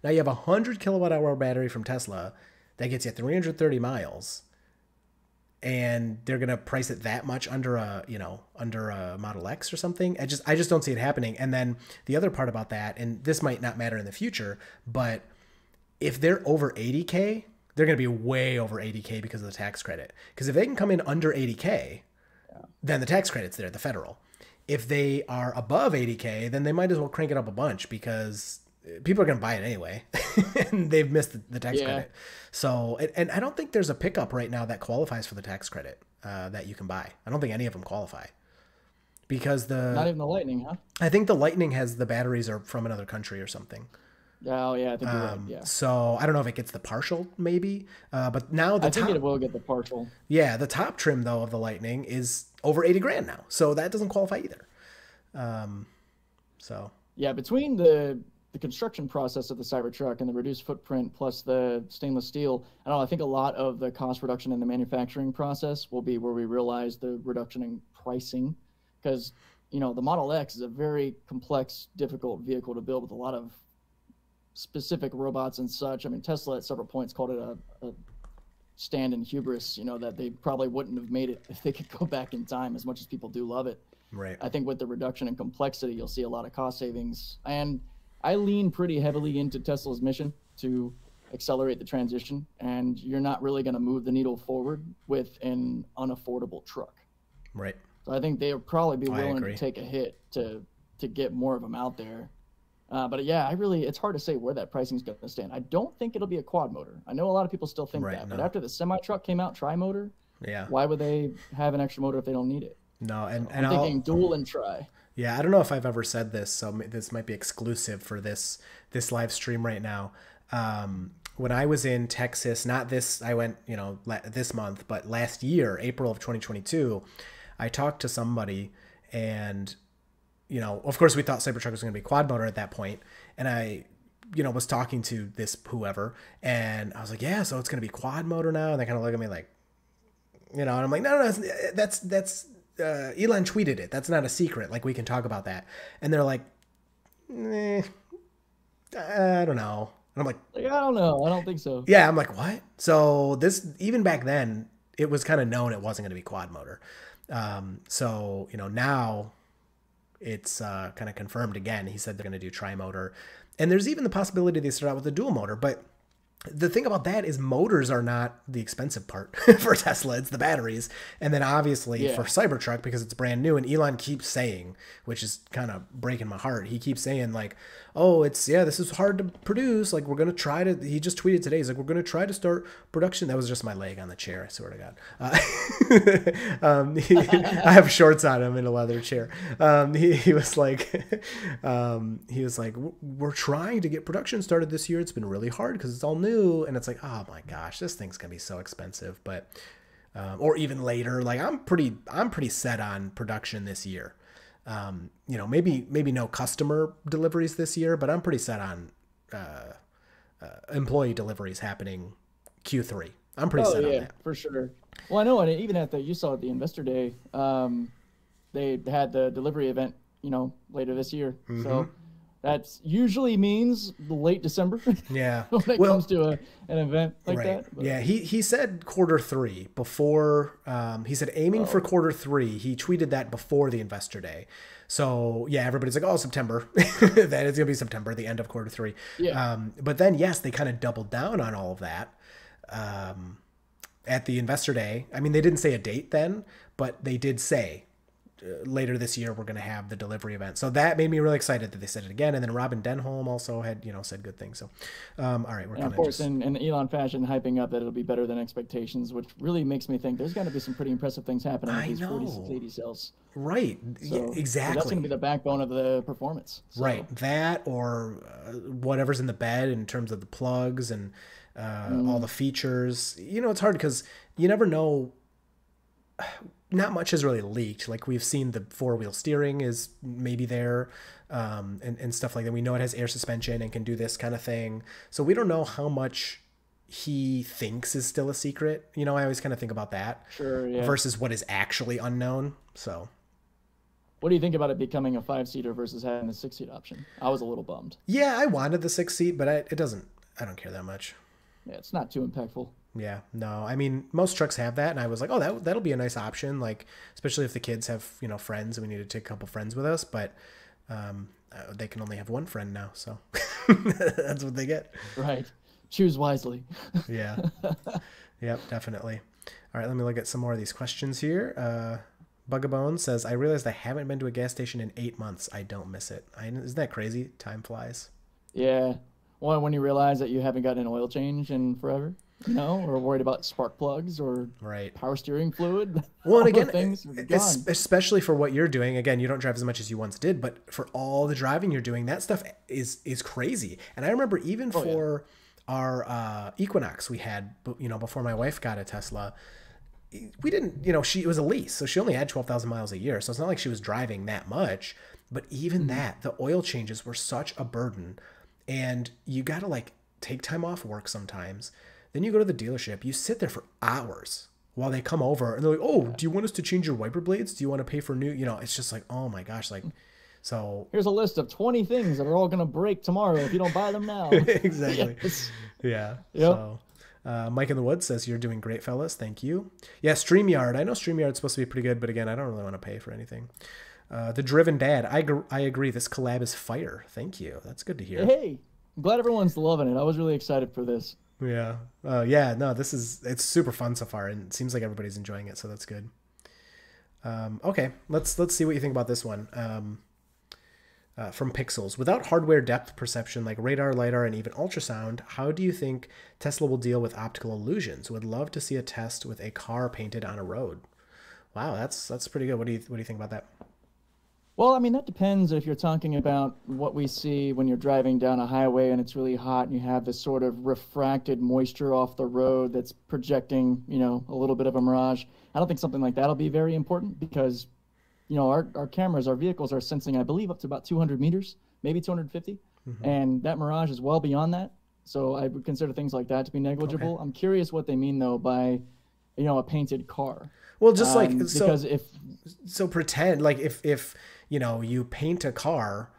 Now you have a one hundred kilowatt hour battery from Tesla that gets you three hundred thirty miles, and they're going to price it that much under a, you know, under a Model X or something. I just, I just don't see it happening. And then the other part about that, and this might not matter in the future, but if they're over eighty K, they're going to be way over eighty K because of the tax credit. Because if they can come in under eighty K, yeah, then the tax credit's there, the federal. If they are above eighty K, then they might as well crank it up a bunch because people are going to buy it anyway, and they've missed the, the tax yeah. credit. So, and, and I don't think there's a pickup right now that qualifies for the tax credit uh, that you can buy. I don't think any of them qualify because the, not even the Lightning, huh? I think the Lightning has, the batteries are from another country or something. Oh yeah, I think you're um, right. Yeah. So I don't know if it gets the partial, maybe. Uh, but now the I top, think it will get the partial. Yeah, the top trim though of the Lightning is over eighty grand now, so that doesn't qualify either. Um, so yeah, between the the construction process of the Cybertruck and the reduced footprint plus the stainless steel, I don't know, I think a lot of the cost reduction in the manufacturing process will be where we realize the reduction in pricing, because you know the Model X is a very complex, difficult vehicle to build with a lot of specific robots and such. I mean, Tesla at several points called it a, a stand in hubris, you know, that they probably wouldn't have made it if they could go back in time, as much as people do love it. Right. I think with the reduction in complexity, you'll see a lot of cost savings. And I lean pretty heavily into Tesla's mission to accelerate the transition. And you're not really going to move the needle forward with an unaffordable truck. Right. So I think they'll probably be willing to take a hit to, to get more of them out there. Uh, but yeah, I really, it's hard to say where that pricing is going to stand. I don't think it'll be a quad motor. I know a lot of people still think right, that, no. but after the semi truck came out, tri motor, yeah, why would they have an extra motor if they don't need it? No, and, so and I'm thinking I'll, dual and tri. Yeah, I don't know if I've ever said this, so this might be exclusive for this this live stream right now. Um, when I was in Texas, not this, I went, you know, this month, but last year, April of twenty twenty-two, I talked to somebody and, you know, of course, we thought Cybertruck was going to be quad motor at that point. And I you know, was talking to this whoever, and I was like, yeah, so it's going to be quad motor now. And they kind of look at me like, you know, and I'm like, no, no, no that's, that's, uh, Elon tweeted it. That's not a secret. Like, we can talk about that. And they're like, eh, I don't know. And I'm like, like, I don't know. I don't think so. Yeah. I'm like, what? So this, even back then, it was kind of known it wasn't going to be quad motor. Um, so, you know, now it's uh, kind of confirmed again. He said they're going to do tri-motor. And there's even the possibility they start out with a dual motor. But the thing about that is motors are not the expensive part for Tesla. It's the batteries. And then obviously yeah. for Cybertruck, because it's brand new, and Elon keeps saying, which is kind of breaking my heart, he keeps saying like, oh, it's, yeah, this is hard to produce. Like, we're going to try to, he just tweeted today, he's like, we're going to try to start production. That was just my leg on the chair, I swear to God. Uh, um, he, I have shorts on him in a leather chair. Um, he, he was like, um, he was like, we're trying to get production started this year. It's been really hard because it's all new. And it's like, oh my gosh, this thing's going to be so expensive. But, um, or even later, like I'm pretty, I'm pretty set on production this year. Um, you know, maybe, maybe no customer deliveries this year, but I'm pretty set on, uh, uh employee deliveries happening Q three. I'm pretty oh, set yeah, on that. For sure. Well, I know. And even at the, you saw at the investor day, um, they had the delivery event, you know, later this year. Mm-hmm. So that usually means late December. Yeah. when it well, comes to a, an event like right. that. But. Yeah. He, he said quarter three before, um, he said aiming oh. for quarter three. He tweeted that before the investor day. So yeah, everybody's like, oh, September, that is going to be September, the end of quarter three. Yeah. Um, but then yes, they kind of doubled down on all of that. Um, at the investor day, I mean, they didn't say a date then, but they did say, later this year we're going to have the delivery event. So that made me really excited that they said it again. And then Robin Denholm also had, you know, said good things. So um all right, we're and of course just... in, in Elon fashion, hyping up that it'll be better than expectations, which really makes me think there's got to be some pretty impressive things happening with I these know. forty-six eighty cells, right? So, yeah, exactly, so that's gonna be the backbone of the performance, so. Right, that or uh, whatever's in the bed in terms of the plugs and uh mm. all the features. You know, it's hard because you never know. Not much has really leaked. Like, we've seen the four-wheel steering is maybe there, um, and, and stuff like that. We know it has air suspension and can do this kind of thing. So we don't know how much he thinks is still a secret. You know, I always kind of think about that. Sure, yeah. Versus what is actually unknown. So what do you think about it becoming a five-seater versus having a six-seat option? I was a little bummed. Yeah, I wanted the six-seat, but I, it doesn't – I don't care that much. Yeah, it's not too impactful. Yeah, no, I mean, most trucks have that. And I was like, oh, that, that'll be a nice option. Like, especially if the kids have, you know, friends and we need to take a couple friends with us, but um, they can only have one friend now. So that's what they get. Right. Choose wisely. Yeah. Yep, definitely. All right. Let me look at some more of these questions here. Uh, Bugabone says, I realized I haven't been to a gas station in eight months. I don't miss it. I, isn't that crazy? Time flies. Yeah. Well, when you realize that you haven't gotten an oil change in forever. You know, or worried about spark plugs or right. power steering fluid. Well, and again, things especially for what you're doing, again, you don't drive as much as you once did, but for all the driving you're doing, that stuff is is crazy. And I remember even oh, for yeah. our uh, Equinox we had, you know, before my wife got a Tesla, we didn't, you know, she it was a lease, so she only had twelve thousand miles a year. So it's not like she was driving that much, but even mm-hmm. that, the oil changes were such a burden, and you got to like take time off work sometimes. Then you go to the dealership, you sit there for hours while they come over and they're like, oh, do you want us to change your wiper blades? Do you want to pay for new, you know, it's just like, oh my gosh. Like, so here's a list of twenty things that are all going to break tomorrow if you don't buy them now. Exactly. Yes. Yeah. Yep. So uh, Mike in the Woods says, you're doing great, fellas. Thank you. Yeah. StreamYard. I know StreamYard's supposed to be pretty good, but again, I don't really want to pay for anything. Uh, the Driven Dad. I, I agree. This collab is fire. Thank you. That's good to hear. Hey, I'm glad everyone's loving it. I was really excited for this. Yeah. Uh, yeah, no, this is, it's super fun so far, and it seems like everybody's enjoying it. So that's good. Um, okay. Let's, let's see what you think about this one. Um, uh, from Pixels, without hardware depth perception, like radar, LiDAR, and even ultrasound, how do you think Tesla will deal with optical illusions? Would love to see a test with a car painted on a road. Wow. That's, that's pretty good. What do you, what do you think about that? Well, I mean, that depends if you're talking about what we see when you're driving down a highway and it's really hot and you have this sort of refracted moisture off the road that's projecting, you know, a little bit of a mirage. I don't think something like that will be very important because, you know, our, our cameras, our vehicles are sensing, I believe, up to about two hundred meters, maybe two hundred fifty. Mm-hmm. And that Mirage is well beyond that. So I would consider things like that to be negligible. Okay. I'm curious what they mean, though, by, you know, a painted car. Well, just like, um, so, because if, so pretend like if, if, you know, you paint a car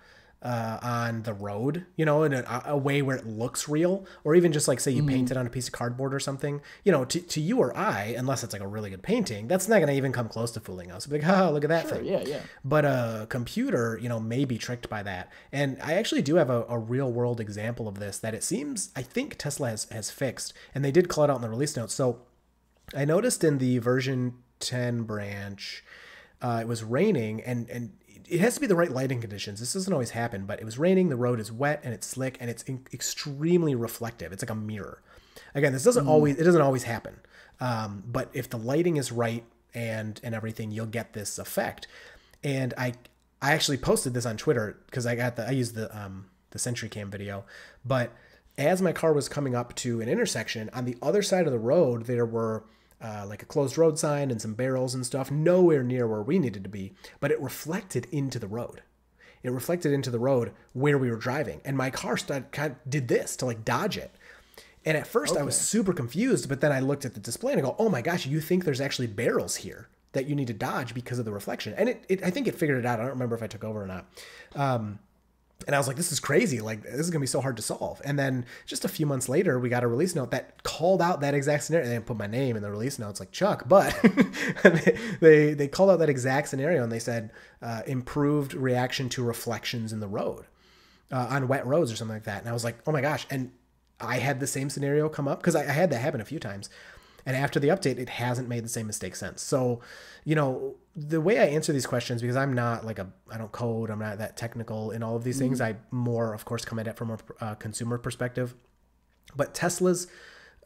uh, on the road, you know, in a, a way where it looks real, or even just like, say you mm-hmm. paint it on a piece of cardboard or something, you know, to, to you or I, unless it's like a really good painting, that's not going to even come close to fooling us. Like, ha, look at that sure, thing. Yeah, yeah. But a computer, you know, may be tricked by that. And I actually do have a, a real world example of this that it seems, I think Tesla has, has fixed, and they did call it out in the release notes. So I noticed in the version ten branch, uh, it was raining, and, and it has to be the right lighting conditions. This doesn't always happen, but it was raining, the road is wet and it's slick, and it's in extremely reflective. It's like a mirror. Again, this doesn't mm. always, it doesn't always happen. Um, but if the lighting is right and, and everything, you'll get this effect. And I, I actually posted this on Twitter because I got the, I used the, um, the Sentry Cam video, but as my car was coming up to an intersection, on the other side of the road, there were Uh, like a closed road sign and some barrels and stuff, nowhere near where we needed to be, but it reflected into the road. It reflected into the road where we were driving. And my car started, kind of did this to like dodge it. And at first okay. I was super confused, but then I looked at the display and I go, oh my gosh, you think there's actually barrels here that you need to dodge because of the reflection. And it, it I think it figured it out. I don't remember if I took over or not. Um, And I was like, this is crazy. Like, this is going to be so hard to solve. And then just a few months later, we got a release note that called out that exact scenario. They didn't put my name in the release notes like Chuck, but they, they called out that exact scenario, and they said uh, improved reaction to reflections in the road uh, on wet roads or something like that. And I was like, oh my gosh. And I had the same scenario come up because I, I had that happen a few times. And after the update, it hasn't made the same mistake since. So, you know, the way I answer these questions, because I'm not like a, I don't code, I'm not that technical in all of these things. I more, of course, come at it from a uh, consumer perspective. But Tesla's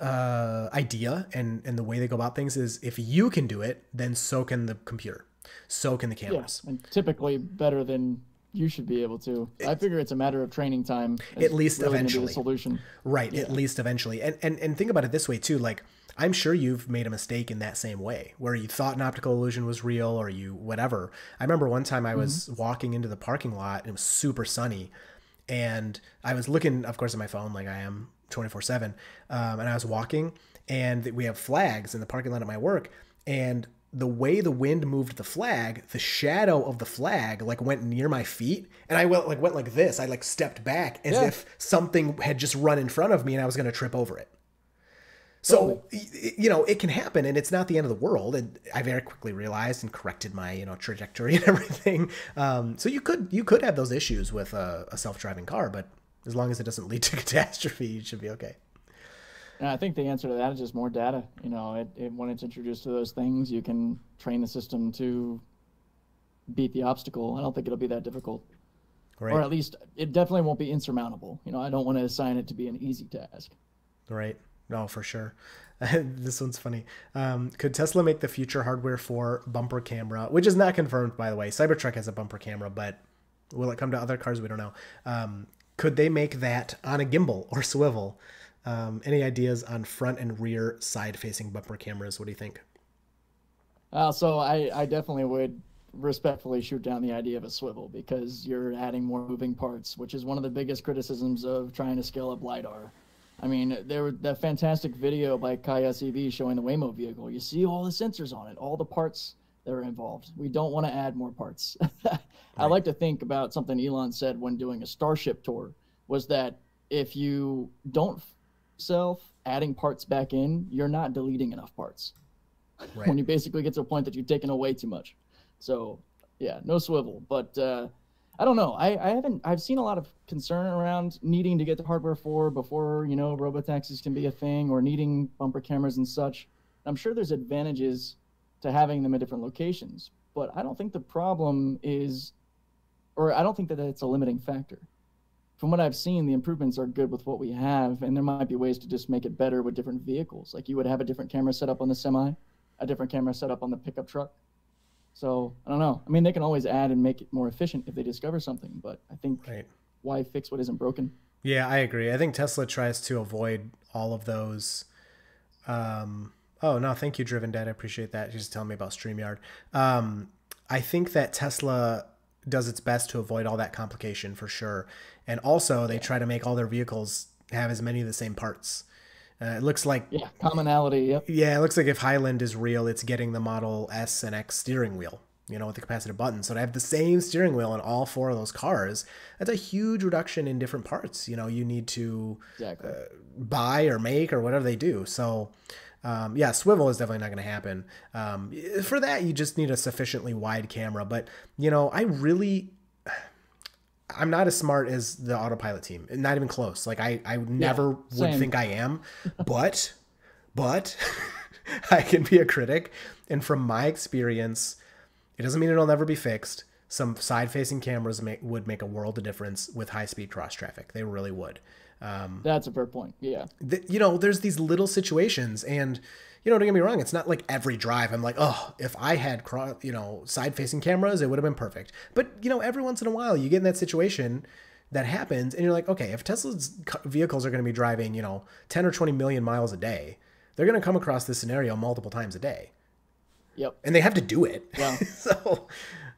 uh, idea and, and the way they go about things is if you can do it, then so can the computer. So can the cameras. Yeah, and typically better than you should be able to. It, I figure it's a matter of training time. At least really eventually. The solution. Right, yeah. At least eventually. And, and, and think about it this way too, like, I'm sure you've made a mistake in that same way where you thought an optical illusion was real or you whatever. I remember one time I was mm-hmm. walking into the parking lot and it was super sunny and I was looking, of course, at my phone like I am twenty-four seven. Um, and I was walking and we have flags in the parking lot at my work, and the way the wind moved the flag, the shadow of the flag like went near my feet, and I went like, went like this. I like stepped back as yeah. if something had just run in front of me and I was going to trip over it. So, you know, it can happen and it's not the end of the world. And I very quickly realized and corrected my, you know, trajectory and everything. Um, so you could, you could have those issues with a, a self-driving car, but as long as it doesn't lead to catastrophe, you should be okay. And I think the answer to that is just more data. You know, it, it, when it's introduced to those things, you can train the system to beat the obstacle. I don't think it'll be that difficult. Right. Or at least it definitely won't be insurmountable. You know, I don't want to assign it to be an easy task. Right. No, for sure. This one's funny. Um, could Tesla make the future hardware for bumper camera, which is not confirmed, by the way. Cybertruck has a bumper camera, but will it come to other cars? We don't know. Um, could they make that on a gimbal or swivel? Um, any ideas on front and rear side-facing bumper cameras? What do you think? Uh, so I, I definitely would respectfully shoot down the idea of a swivel because you're adding more moving parts, which is one of the biggest criticisms of trying to scale up LiDAR. I mean, there was that fantastic video by Kaz showing the Waymo vehicle. You see all the sensors on it, all the parts that are involved. We don't want to add more parts. Right. I like to think about something Elon said when doing a Starship tour was that if you don't self adding parts back in, you're not deleting enough parts. Right. When you basically get to a point that you've taken away too much. So, yeah, no swivel. But uh, I don't know. I, I haven't, I've seen a lot of concern around needing to get the hardware for before, you know, robotaxis can be a thing or needing bumper cameras and such. I'm sure there's advantages to having them at different locations, but I don't think the problem is, or I don't think that it's a limiting factor. From what I've seen, the improvements are good with what we have, and there might be ways to just make it better with different vehicles. Like you would have a different camera set up on the semi, a different camera set up on the pickup truck. So I don't know. I mean, they can always add and make it more efficient if they discover something, but I think right. why fix what isn't broken? Yeah, I agree. I think Tesla tries to avoid all of those. Um, oh, no, thank you, Driven Dad. I appreciate that. She's telling me about StreamYard. Um, I think that Tesla does its best to avoid all that complication for sure. And also they try to make all their vehicles have as many of the same parts. Uh, it looks like yeah, commonality. Yep. Yeah. It looks like if Highland is real, it's getting the Model S and X steering wheel, you know, with the capacitive button. So to have the same steering wheel in all four of those cars, that's a huge reduction in different parts. You know, you need to exactly. uh, buy or make or whatever they do. So um, yeah, swivel is definitely not going to happen. Um, for that, you just need a sufficiently wide camera. But, you know, I really, I'm not as smart as the autopilot team. Not even close. Like I, I never yeah, would think I am, but, but I can be a critic. And from my experience, it doesn't mean it'll never be fixed. Some side-facing cameras may, would make a world of difference with high-speed cross-traffic. They really would. Um, That's a fair point, yeah. The, you know, there's these little situations, and, you know, don't get me wrong, it's not like every drive I'm like, oh, if I had, cross, you know, side-facing cameras, it would have been perfect. But, you know, every once in a while, you get in that situation that happens, and you're like, okay, if Tesla's vehicles are going to be driving, you know, ten or twenty million miles a day, they're going to come across this scenario multiple times a day. Yep. And they have to do it. Well, so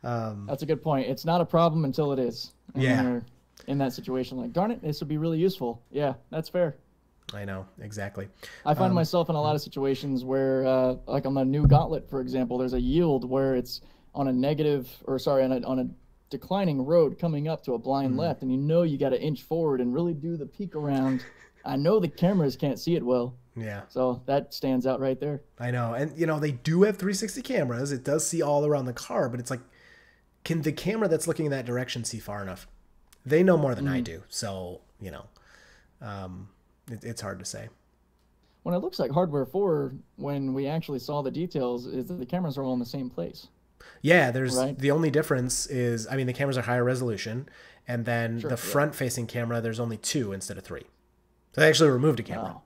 um, that's a good point. It's not a problem until it is. And yeah. You're in that situation, like, darn it, this would be really useful. Yeah, that's fair. I know. Exactly. I find um, myself in a lot of situations where, uh, like on the new Gauntlet, for example, there's a yield where it's on a negative or sorry, on a, on a declining road coming up to a blind mm-hmm. left. And you know, you got to inch forward and really do the peek around. I know the cameras can't see it well. Yeah. So that stands out right there. I know. And, you know, they do have three sixty cameras. It does see all around the car, but it's like, can the camera that's looking in that direction see far enough? They know more than mm. I do. So, you know, um, it, it's hard to say. When it looks like Hardware four, when we actually saw the details, is that the cameras are all in the same place. Yeah, there's right? the only difference is, I mean, the cameras are higher resolution. And then sure, the front-facing yeah. camera, there's only two instead of three. So they actually removed a camera. Wow.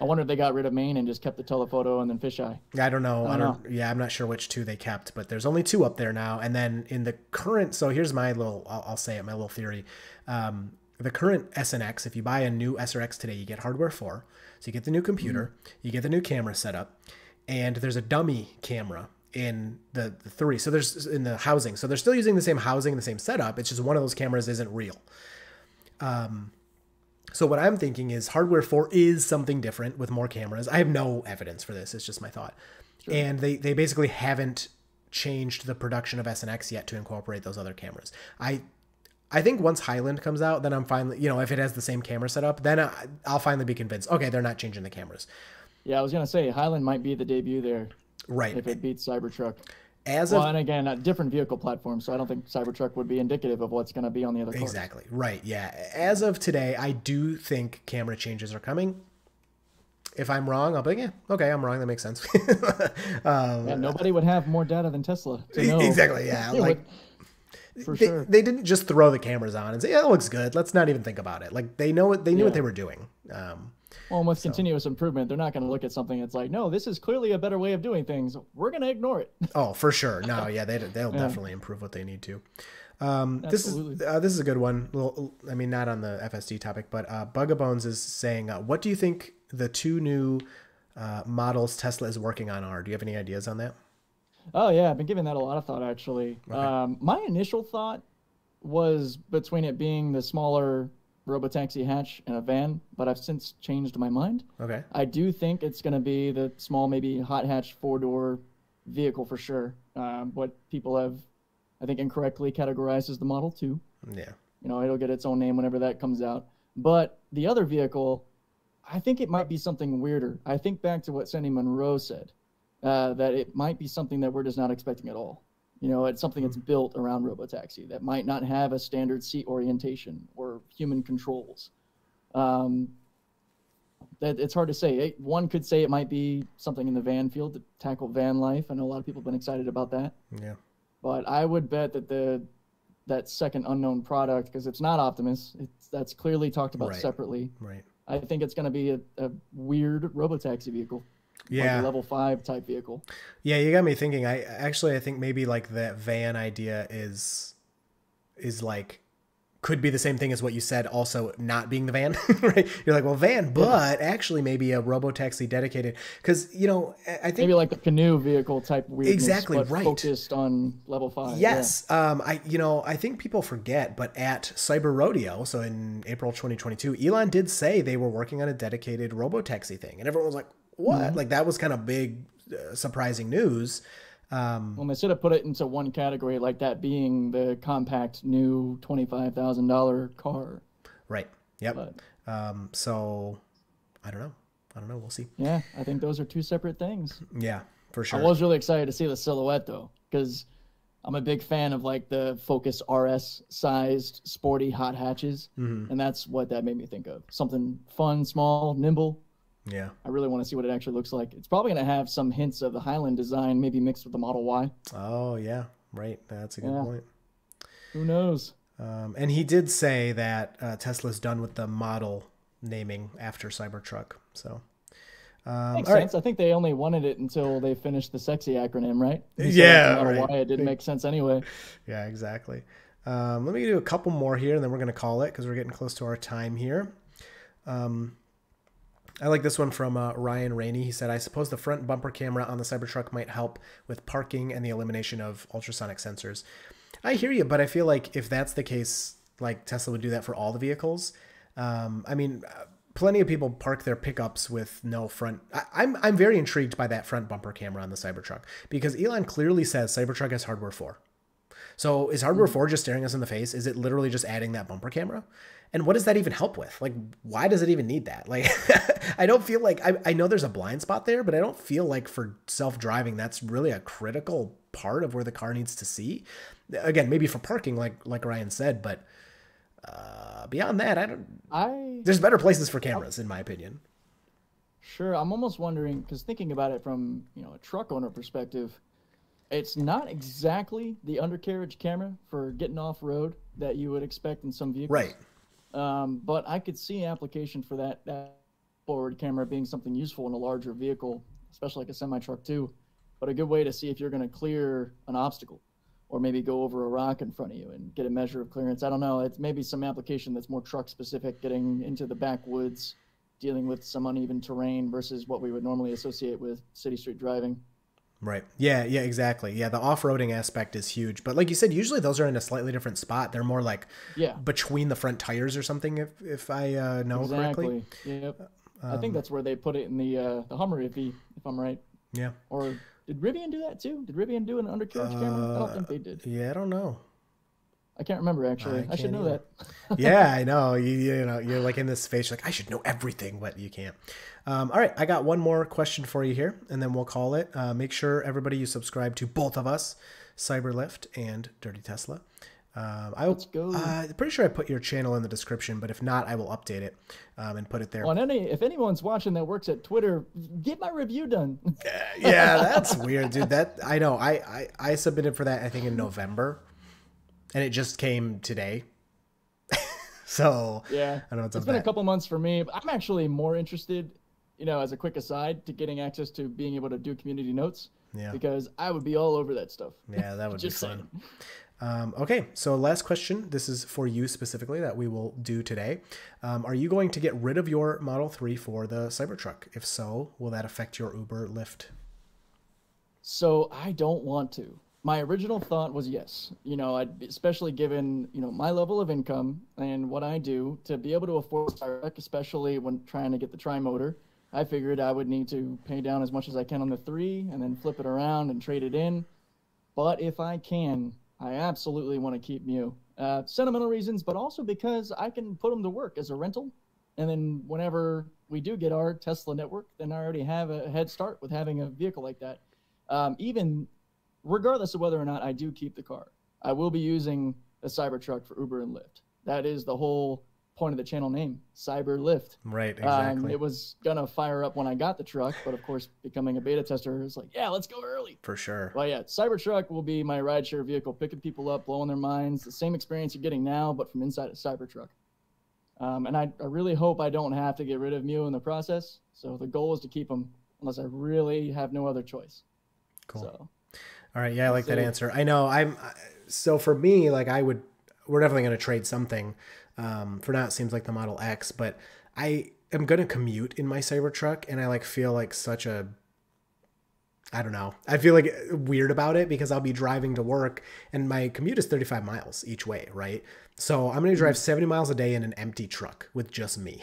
I wonder if they got rid of main and just kept the telephoto and then fisheye. I don't know. I don't, I don't know. Yeah, I'm not sure which two they kept, but there's only two up there now. And then in the current, so here's my little, I'll, I'll say it, my little theory. Um, the current S and X, if you buy a new S or X today, you get hardware four. So you get the new computer, mm-hmm. you get the new camera setup, and there's a dummy camera in the, the three. So there's in the housing. So they're still using the same housing, the same setup. It's just one of those cameras isn't real. Um, So what I'm thinking is hardware four is something different with more cameras. I have no evidence for this. It's just my thought. Sure. And they, they basically haven't changed the production of S N X yet to incorporate those other cameras. I I think once Highland comes out, then I'm finally, you know, if it has the same camera setup, then I, I'll finally be convinced, okay, they're not changing the cameras. Yeah, I was going to say Highland might be the debut there. Right. If it beats Cybertruck. As well, of, and again, a different vehicle platform, so I don't think Cybertruck would be indicative of what's going to be on the other cars. Exactly, right, yeah. As of today, I do think camera changes are coming. If I'm wrong, I'll be like, yeah, okay, I'm wrong, that makes sense. um, yeah, nobody would have more data than Tesla to know. Exactly, yeah. Like, for they, sure. they didn't just throw the cameras on and say, yeah, it looks good, let's not even think about it. Like, they know it, they knew yeah. what they were doing. Um, Well, and with so. continuous improvement, they're not going to look at something that's like, no, this is clearly a better way of doing things. We're going to ignore it. Oh, for sure. No, yeah, they, they'll yeah. definitely improve what they need to. Um, this is uh, this is a good one. Little, I mean, not on the F S D topic, but uh, Bugabones is saying, uh, what do you think the two new uh, models Tesla is working on are? Do you have any ideas on that? Oh, yeah. I've been giving that a lot of thought, actually. Okay. Um, my initial thought was between it being the smaller RoboTaxi hatch and a van, but I've since changed my mind. Okay. I do think it's going to be the small, maybe hot hatch four-door vehicle for sure. Um, what people have, I think, incorrectly categorized as the Model two. Yeah. You know, it'll get its own name whenever that comes out. But the other vehicle, I think it might be something weirder. I think back to what Sandy Monroe said, uh, that it might be something that we're just not expecting at all. You know, it's something that's built around RoboTaxi that might not have a standard seat orientation or human controls. Um, that it's hard to say. It, one could say it might be something in the van field to tackle van life. I know a lot of people have been excited about that. Yeah. But I would bet that the that second unknown product, because it's not Optimus, it's, that's clearly talked about right. separately. Right. I think it's going to be a, a weird RoboTaxi vehicle. Yeah, like level five type vehicle. Yeah, you got me thinking. I actually I think maybe like that van idea is is like could be the same thing as what you said, also not being the van, right? You're like, well, van, but yeah. actually maybe a robotaxi dedicated. Because, you know, I think... Maybe like the canoe vehicle type weirdness, exactly, but right. focused on level five. Yes. Yeah. Um, I, you know, I think people forget, but at Cyber Rodeo, so in April twenty twenty-two, Elon did say they were working on a dedicated robotaxi thing. And everyone was like, what? Mm-hmm. Like, that was kind of big, uh, surprising news. Um, well, they should have put it into one category, like that being the compact new twenty-five thousand dollar car. Right. Yep. But, um, so I don't know. I don't know. We'll see. Yeah. I think those are two separate things. Yeah, for sure. I was really excited to see the silhouette though, because I'm a big fan of like the Focus R S sized sporty hot hatches. Mm-hmm. And that's what that made me think of. Something fun, small, nimble. Yeah. I really want to see what it actually looks like. It's probably going to have some hints of the Highland design, maybe mixed with the Model Y. Oh, yeah. Right. That's a good yeah. point. Who knows? Um, and he did say that uh, Tesla's done with the model naming after Cybertruck. So, um, makes all sense. Right. I think they only wanted it until they finished the sexy acronym, right? So yeah. Model right. Y, it didn't make sense anyway. Yeah, exactly. Um, let me do a couple more here, and then we're going to call it because we're getting close to our time here. Um, I like this one from uh, Ryan Rainey. He said, I suppose the front bumper camera on the Cybertruck might help with parking and the elimination of ultrasonic sensors. I hear you, but I feel like if that's the case, like Tesla would do that for all the vehicles. Um, I mean, plenty of people park their pickups with no front. I, I'm, I'm very intrigued by that front bumper camera on the Cybertruck because Elon clearly says Cybertruck has hardware four. So is hardware four just staring us in the face? Is it literally just adding that bumper camera? And what does that even help with? Like, why does it even need that? Like, I don't feel like, I, I know there's a blind spot there, but I don't feel like for self-driving, that's really a critical part of where the car needs to see. Again, maybe for parking, like like Ryan said, but uh, beyond that, I don't, I, there's better places for cameras, I, in my opinion. Sure, I'm almost wondering, because thinking about it from, you know, a truck owner perspective, it's not exactly the undercarriage camera for getting off-road that you would expect in some vehicles. Right. Um, but I could see application for that, that forward camera being something useful in a larger vehicle, especially like a semi-truck too. But a good way to see if you're going to clear an obstacle or maybe go over a rock in front of you and get a measure of clearance. I don't know. It's maybe some application that's more truck-specific, getting into the backwoods, dealing with some uneven terrain versus what we would normally associate with city street driving. Right. Yeah. Yeah, exactly. Yeah. The off-roading aspect is huge, but like you said, usually those are in a slightly different spot. They're more like yeah. between the front tires or something. If, if I uh, know exactly. correctly. Yep. Um, I think that's where they put it in the, uh, the Hummer, if, he, if I'm right. Yeah. Or did Rivian do that too? Did Rivian do an undercarriage uh, camera? I don't think they did. Yeah. I don't know. I can't remember actually. I, I should know either. that. Yeah, I know. You, you know, you're like in this space, like I should know everything, but you can't. Um, all right, I got one more question for you here, and then we'll call it. Uh, make sure everybody you subscribe to both of us, CyberLift and Dirty Tesla. Um, I, Let's go. Uh, I'm pretty sure I put your channel in the description, but if not, I will update it um, and put it there. On any, if anyone's watching that works at Twitter, get my review done. Yeah, yeah, that's weird, dude. That I know. I, I I submitted for that I think in November. And it just came today. So yeah, I don't know. It's been that. a couple months for me, but I'm actually more interested, you know, as a quick aside, to getting access to being able to do community notes. Yeah. Because I would be all over that stuff. Yeah, that would just be fun. Um, okay, so last question. This is for you specifically that we will do today. Um, are you going to get rid of your Model three for the Cybertruck? If so, will that affect your Uber, Lyft? So I don't want to. My original thought was yes, you know, I'd, especially given, you know, my level of income and what I do to be able to afford a Cybertruck, especially when trying to get the tri-motor, I figured I would need to pay down as much as I can on the three and then flip it around and trade it in. But if I can, I absolutely want to keep Mew. Uh, sentimental reasons, but also because I can put them to work as a rental. And then whenever we do get our Tesla network, then I already have a head start with having a vehicle like that. Um, even... Regardless of whether or not I do keep the car, I will be using a Cybertruck for Uber and Lyft. That is the whole point of the channel name, CyberLift. Right, exactly. Um, it was going to fire up when I got the truck, but of course, becoming a beta tester is like, yeah, let's go early. For sure. Well, yeah, Cybertruck will be my rideshare vehicle, picking people up, blowing their minds, the same experience you're getting now, but from inside a Cybertruck. Um, and I, I really hope I don't have to get rid of Mew in the process. So the goal is to keep them unless I really have no other choice. Cool. So. All right. Yeah, I like that answer. I know I'm so for me, like I would we're definitely going to trade something. Um, for now, it seems like the Model X, but I am going to commute in my Cybertruck, and I like feel like such a, I don't know, I feel like weird about it because I'll be driving to work and my commute is thirty-five miles each way, right? So I'm going to drive seventy miles a day in an empty truck with just me.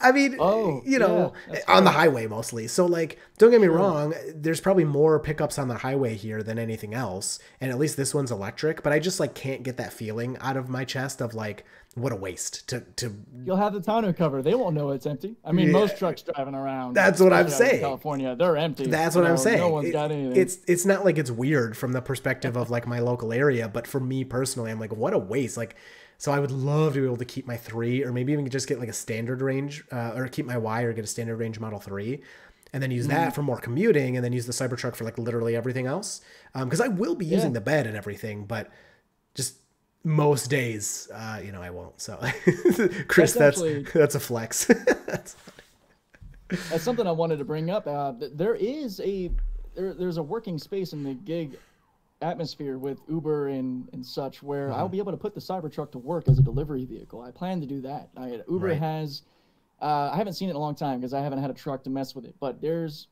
I mean, oh, you know, yeah, on the highway mostly. So like, don't get me wrong, there's probably more pickups on the highway here than anything else. And at least this one's electric, but I just like can't get that feeling out of my chest of like, what a waste to, to. You'll have the tonneau cover. They won't know it's empty. I mean, yeah. Most trucks driving around. That's what I'm saying. California, they're empty. That's what know, I'm saying. No one's it, got anything. It's, it's not like it's weird from the perspective of like my local area, but for me personally, I'm like, what a waste. Like, so I would love to be able to keep my three, or maybe even just get like a standard range, uh, or keep my Y or get a standard range Model three, and then use mm-hmm. that for more commuting, and then use the Cybertruck for like literally everything else. Um, because I will be yeah. using the bed and everything, but just most days, uh, you know, I won't. So, Chris, that's that's, that's a flex. That's, that's something I wanted to bring up. Uh, there is a there, there's a working space in the gig atmosphere with Uber and and such where mm-hmm. I'll be able to put the Cybertruck to work as a delivery vehicle. I plan to do that. I, Uber right. has uh I haven't seen it in a long time because I haven't had a truck to mess with it, but there's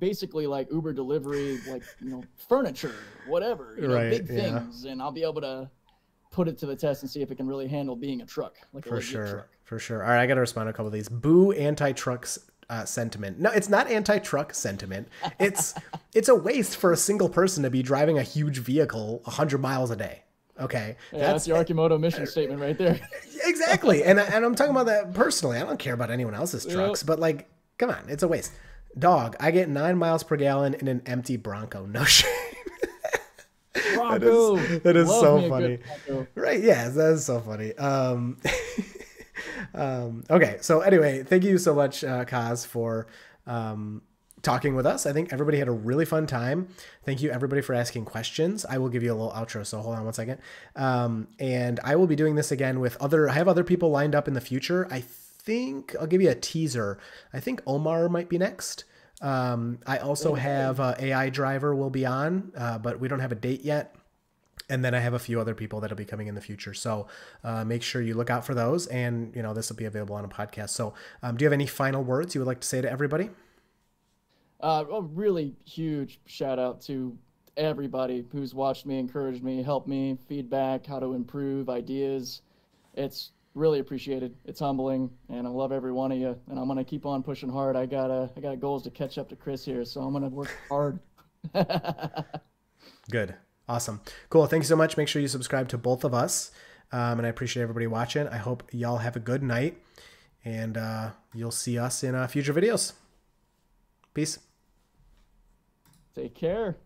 basically like Uber delivery, like, you know, furniture, whatever, you right. know, big yeah. things, and I'll be able to put it to the test and see if it can really handle being a truck, like for a sure truck. For sure. All right, I gotta respond to a couple of these. Boo anti-trucks Uh, sentiment. No, it's not anti-truck sentiment. It's it's a waste for a single person to be driving a huge vehicle a hundred miles a day. Okay, yeah, that's, that's the Arcimoto mission uh, statement right there. Exactly, and and I'm talking about that personally. I don't care about anyone else's trucks, yep. but like, come on, it's a waste. Dog, I get nine miles per gallon in an empty Bronco. No shame. Bronco. That is, that is so funny. Right? Yeah, that is so funny. Um. Um, okay. So anyway, thank you so much, uh, Kaz, for, um, talking with us. I think everybody had a really fun time. Thank you everybody for asking questions. I will give you a little outro. So hold on one second. Um, and I will be doing this again with other, I have other people lined up in the future. I think I'll give you a teaser. I think Omar might be next. Um, I also have uh, A I driver will be on, uh, but we don't have a date yet. And then I have a few other people that'll be coming in the future. So uh, make sure you look out for those, and, you know, this will be available on a podcast. So um, do you have any final words you would like to say to everybody? Uh, a really huge shout out to everybody who's watched me, encouraged me, helped me, feedback, how to improve, ideas. It's really appreciated. It's humbling, and I love every one of you, and I'm going to keep on pushing hard. I got I got goals to catch up to Chris here, so I'm going to work hard. Good. Awesome. Cool. Thank you so much. Make sure you subscribe to both of us. Um, and I appreciate everybody watching. I hope y'all have a good night, and uh, you'll see us in uh, future videos. Peace. Take care.